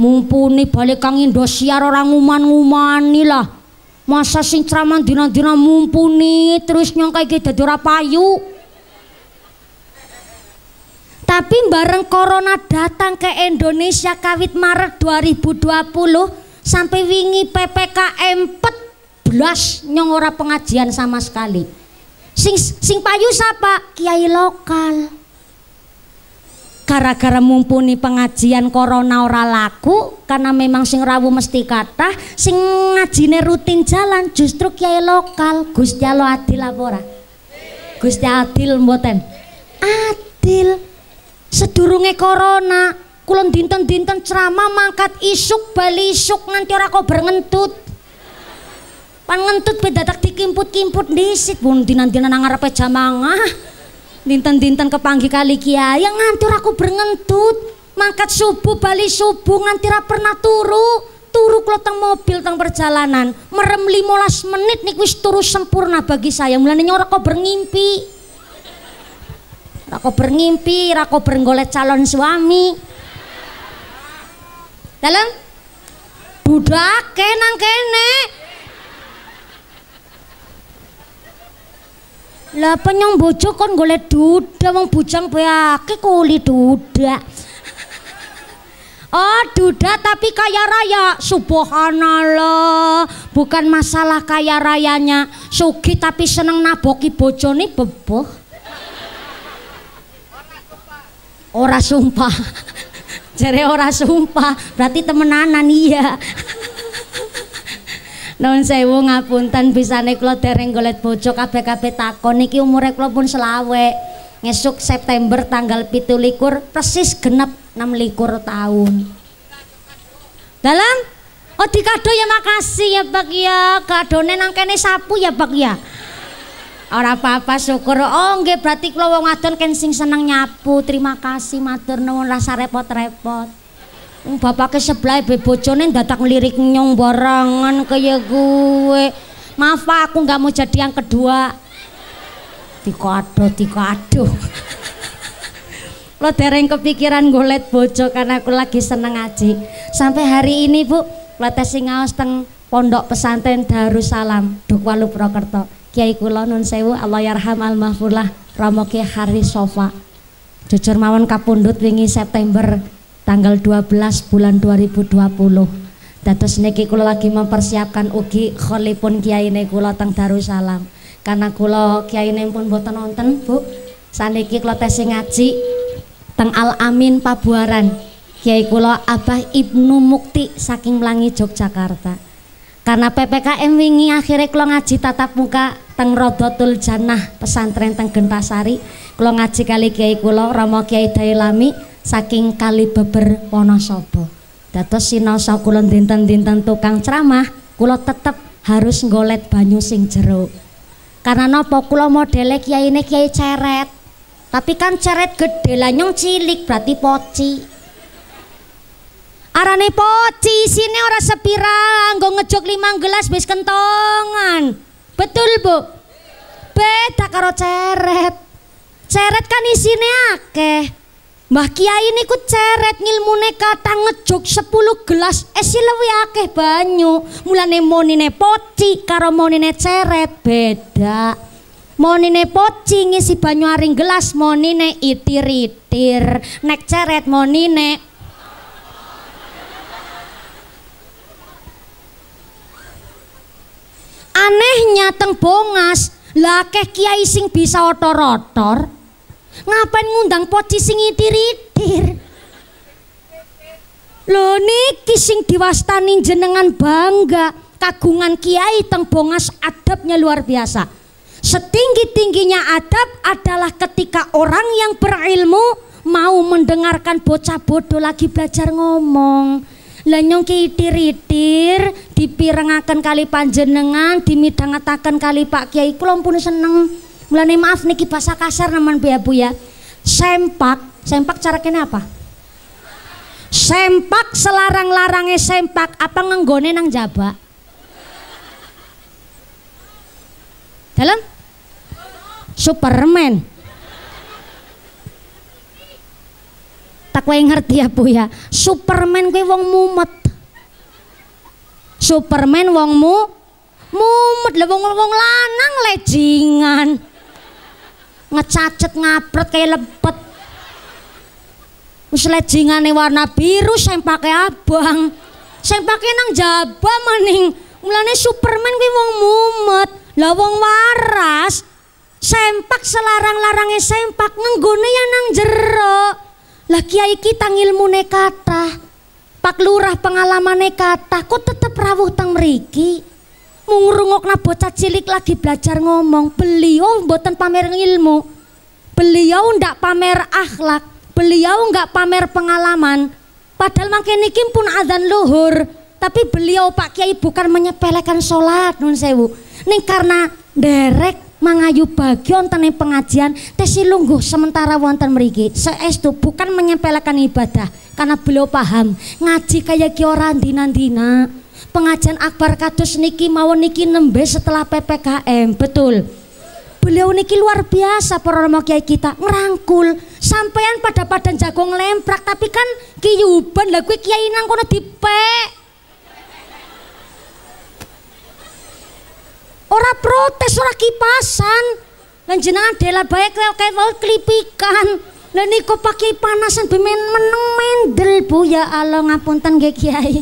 Mumpuni balik kang Indosiar orang nguman-ngumani lah. Masa sing ceramah dina-dina mumpuni terus nyangka iki dadi ora payu. Tapi bareng corona datang ke Indonesia kawit Maret dua ribu dua puluh sampai wingi P P K M empat belas nyong ora pengajian sama sekali. Sing sing payu sapa? Kiai lokal. Gara-gara mumpuni pengajian corona ora laku karena memang sing rawuh mesti kathah, sing ngajine rutin jalan justru kiai lokal. Gusti Allah adil apa ora? Gusti adil mboten? Adil. Sedurunge corona kulon dinten-dinten ceramah mangkat isuk bali isuk nganti ora kober ngentut. Pan ngentut bedadak dikimput-kimput disit pun dinan-dinan ngarepe jamangah. Dinten-dinten kepanggih kali kiai nganti ora kober ngentut. Mangkat subuh bali subuh nganti ora pernah turu. Turu kula teng mobil teng perjalanan. Merem lima belas menit niku wis turu sempurna bagi saya. Mulane ora kober ngimpi. Rakober ngimpi, rakober golek calon suami. Dalem budake nang kene. Lah penyong bojo kon golek duda, wong bujang beake kuli duda. Oh duda tapi kaya raya, subhanallah. Bukan masalah kaya rayanya, sugih tapi seneng naboki bojone beboh. Ora sumpah, jare ora sumpah, berarti temenanan iya. Nun sewu ngapunten bisane kula dereng golek bojo kabeh-kabeh takon niki umure kula pun selawe. Ngesuk September tanggal pitulikur persis genep enam likur tahun. Dalam, oh di kado ya makasih ya Pak ya, kadone nang kene sapu ya Pak ya. Ora apa-apa syukur. Oh nggih berarti kula wong wadon ken sing seneng nyapu. Terima kasih matur nuwun rasa repot-repot. Bapaknya sebelah bebojone dadak ngelirik nyong barangan kayak gue. Maaf Pak, aku nggak mau jadi yang kedua. Cikadu, cikadu. Lo dereng kepikiran golek bojo karena aku lagi seneng ngaji. Sampai hari ini Bu, lo tes ngaos teng Pondok Pesantren Darussalam, Dukwalu Prokerto. Kiai kula nun sewu, Allah yarham al mahfurlah, Ramo Ki Hari Sofa. Jujur mawon kapundhut wingi September tanggal dua belas bulan dua ribu dua puluh. Dados niki kula lagi mempersiapkan ugi kholipun kiyaine kula teng Darussalam. Karena kula kiyaine pun boten wonten, Bu. Saniki kula tesih ngaji teng Al Amin Pabuaran. Kiai kula Abah Ibnu Mukti saking Mlangi Yogyakarta. Karena P P K M wingi akhirnya kula ngaji tatap muka teng Rodotul Jannah pesantren teng Gentasari. Kula ngaji kali kiai kula Rama Kiai Dailami saking Kali Beber Wonosobo. Dados sinaosa kula dinten-dinten tukang ceramah, kula tetep harus nggolet banyu sing jero. Karena napa kula modele kiyaine kiai ceret. Tapi kan ceret gede lah nyong cilik berarti poci. Arane poci sini ora sepira, nggo ngejog limang gelas wis kentongan. Betul Bu? Beda karo ceret. Ceret kan isine akeh. Mbah Kiai niku ceret ngilmune kathah ngejug sepuluh gelas esi luwih akeh banyu. Mulane monine poci karo monine ceret beda. Monine poci ngisi banyu aring gelas, monine itir-itir. Nek ceret monine anehnya teng Bongas, lah akeh kiai sing bisa otor-otor. Ngapain ngundang poci sing itir-itir? Lho niki sing diwastani jenengan bangga. Kagungan kiai teng Bongas adabnya luar biasa. Setinggi-tingginya adab adalah ketika orang yang berilmu mau mendengarkan bocah bodoh lagi belajar ngomong. Lenyong ki itir-itir dipirengaken kali panjenengan, dimidhangetaken kali Pak Kiai kula pun seneng. Mulane maaf niki bahasa kasar naman Bu ya Bu ya. Sempak, sempak cara kene apa? Sempak selarang-larange sempak apa ngenggone nang jaba? Dalam? Superman. Tak wae ngerti ya Bu ya. Superman kuwi wong mumet. Superman wongmu mumet lha wong-wong lanang lejingan. Ngecacet ngapret kayak lepet selejingan warna biru saya pakai abang saya pakai nang jaba maning. Mulane Superman kuwi wong mumet lah wong waras sempak selarang-larangnya sempak ngenggone ya nang jero. Lah kiai kita ngilmune kathah, Pak Lurah pengalamane kathah, kok tetep rawuh teng mriki mungrungokna bocah cilik lagi belajar ngomong. Beliau mboten pamer ilmu, beliau ndak pamer akhlak, beliau nggak pamer pengalaman. Padahal mangke niki pun azan luhur, tapi beliau Pak Kiai bukan menyepelekan sholat nun sewu. Ning karena derek mangayu bagi wonten ing pengajian tesih lungguh sementara wonten mriki. Saestu bukan menyepelekan ibadah karena beliau paham ngaji kaya ki ora ndina-ndina. Pengajian akbar kados niki mawon niki nembe setelah P P K M, betul. Beliau niki luar biasa para ulama kiai kita, ngerangkul. Sampean pada-padan jago ngelemprak, tapi kan kiyuban lah kuwi kiai nang kono dipek. Ora protes, ora kipasan. Lan jenengan dela bae kaya wau klipikan. Lah niku pakai panasan bemen meneng mendel Bu, ya Allah ngapunten nggih Kiai.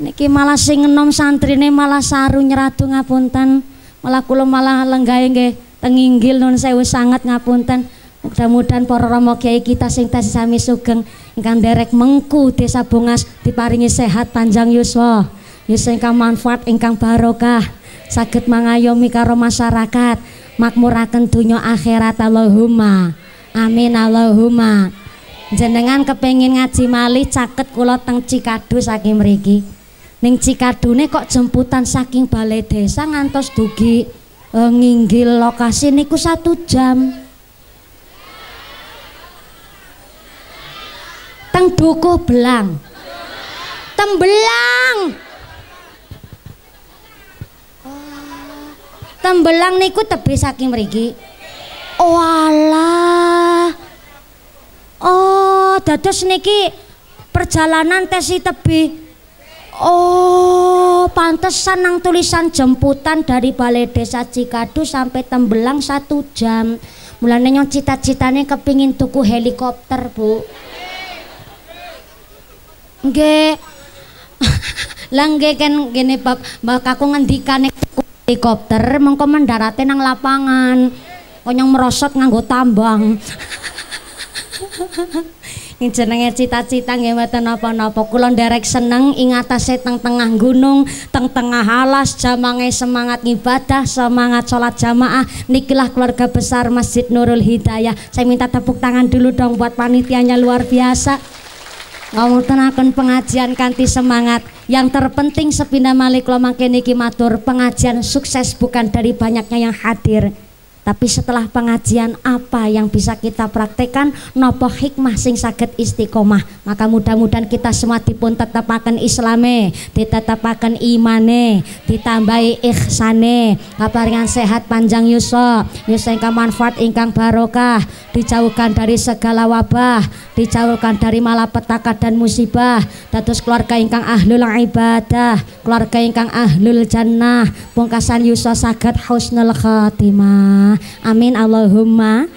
Niki malah sing enom santrine malah saru nyeradu ngapunten. Malah kula malah lenggahe nggih tenginggil nun sewu sangat ngapunten. Mudah-mudahan para rama kiai kita sing tasih sami sugeng ingkang derek mengku Desa Bongas diparingi sehat panjang yuswa. Yuswa ingkang manfaat ingkang barokah saged mangayomi karo masyarakat. Makmuraken dunya akhirat Allahumma amin Allahumma. Jenengan kepengin ngaji malih caket kula teng Cikadu saking mriki. Ning Cikadune kok jemputan saking balai desa ngantos dugi e, nginggil lokasi niku satu jam. Teng Dukuh Belang. Tembelang. Tembelang niku tebih saking mriki. Walah. Oh, dados niki perjalanan tesi tebih. Oh, pantesan nang tulisan jemputan dari balai desa Cikadu sampai Tembelang satu jam. Mulane nyong cita-citane kepingin tuku helikopter, Bu. Nggih. Lah nggih kan gene bab mbakku ngendikane helikopter mengko mendarate nang lapangan konyong merosot nganggo tambang. Ini jenenge cita-cita nggih mboten napa-napa, kula nderek seneng ing atase teng tengah gunung teng tengah alas jamange semangat ibadah semangat sholat jamaah. Nikilah keluarga besar Masjid Nurul Hidayah. Saya minta tepuk tangan dulu dong buat panitianya luar biasa ngawontenaken pengajian kanthi semangat. Yang terpenting sepindah malih kula mangke niki matur pengajian sukses bukan dari banyaknya yang hadir, tapi setelah pengajian apa yang bisa kita praktekkan, nopo hikmah sing saged istiqomah. Maka mudah-mudahan kita semua dipun tetepaken islame, ditetepaken imane, ditambahi ihsane, kaparingan sehat panjang yuswa, yuswa ingkang manfaat ingkang barokah, dijauhkan dari segala wabah, dijauhkan dari malapetaka dan musibah, dados keluarga ingkang ahlul ibadah, keluarga ingkang ahlul jannah, pungkasan yuswa saged husnul khatimah. Amin Allahumma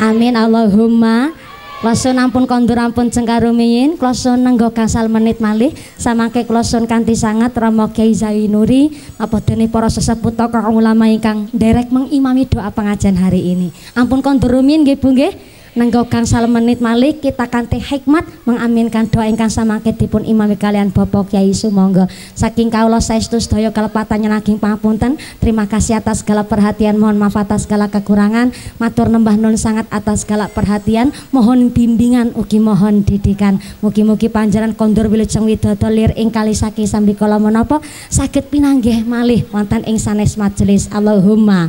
amin Allahumma. Kloson ampun kondur ampun cengkarumiin kloson nenggo kasal menit malih samangke kloson kanthi sangat Rama Kyai Zainuri apa dene para sesepuh tokoh ulama ingkang derek mengimami doa pengajian hari ini. Ampun kondur rumiyin nggih Bu nggih nenggo kasal menit malih kita kanthi hikmat mengaminkan doa ingkang samangke dipun imami kalian Bapak Kyai sumangga. Saking kawula saestu sedaya kalepatan naging pangapunten. Terima kasih atas segala perhatian, mohon maaf atas segala kekurangan, matur nembah nun sangat atas segala perhatian, mohon bimbingan ugi mohon didikan. Mugi-mugi panjenengan kondur wilujeng widodol lir ing kali saking sambikala menapa saged pinanggih malih wonten ing sanes majelis. Allahumma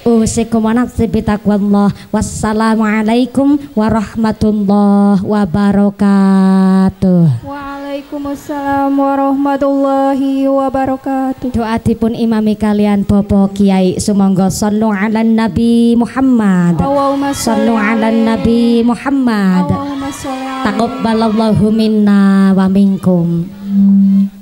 usikum wa nafsi bitaqwallah. Wassalamualaikum warahmatullahi wabarakatuh. Waalaikumsalam warahmatullahi wabarakatuh. Doa dipun imami kalian Bapak Kiai sumangga. Sallu ala Nabi Muhammad. Sallu ala Nabi Muhammad. Taqabbalallahu minna wa minkum.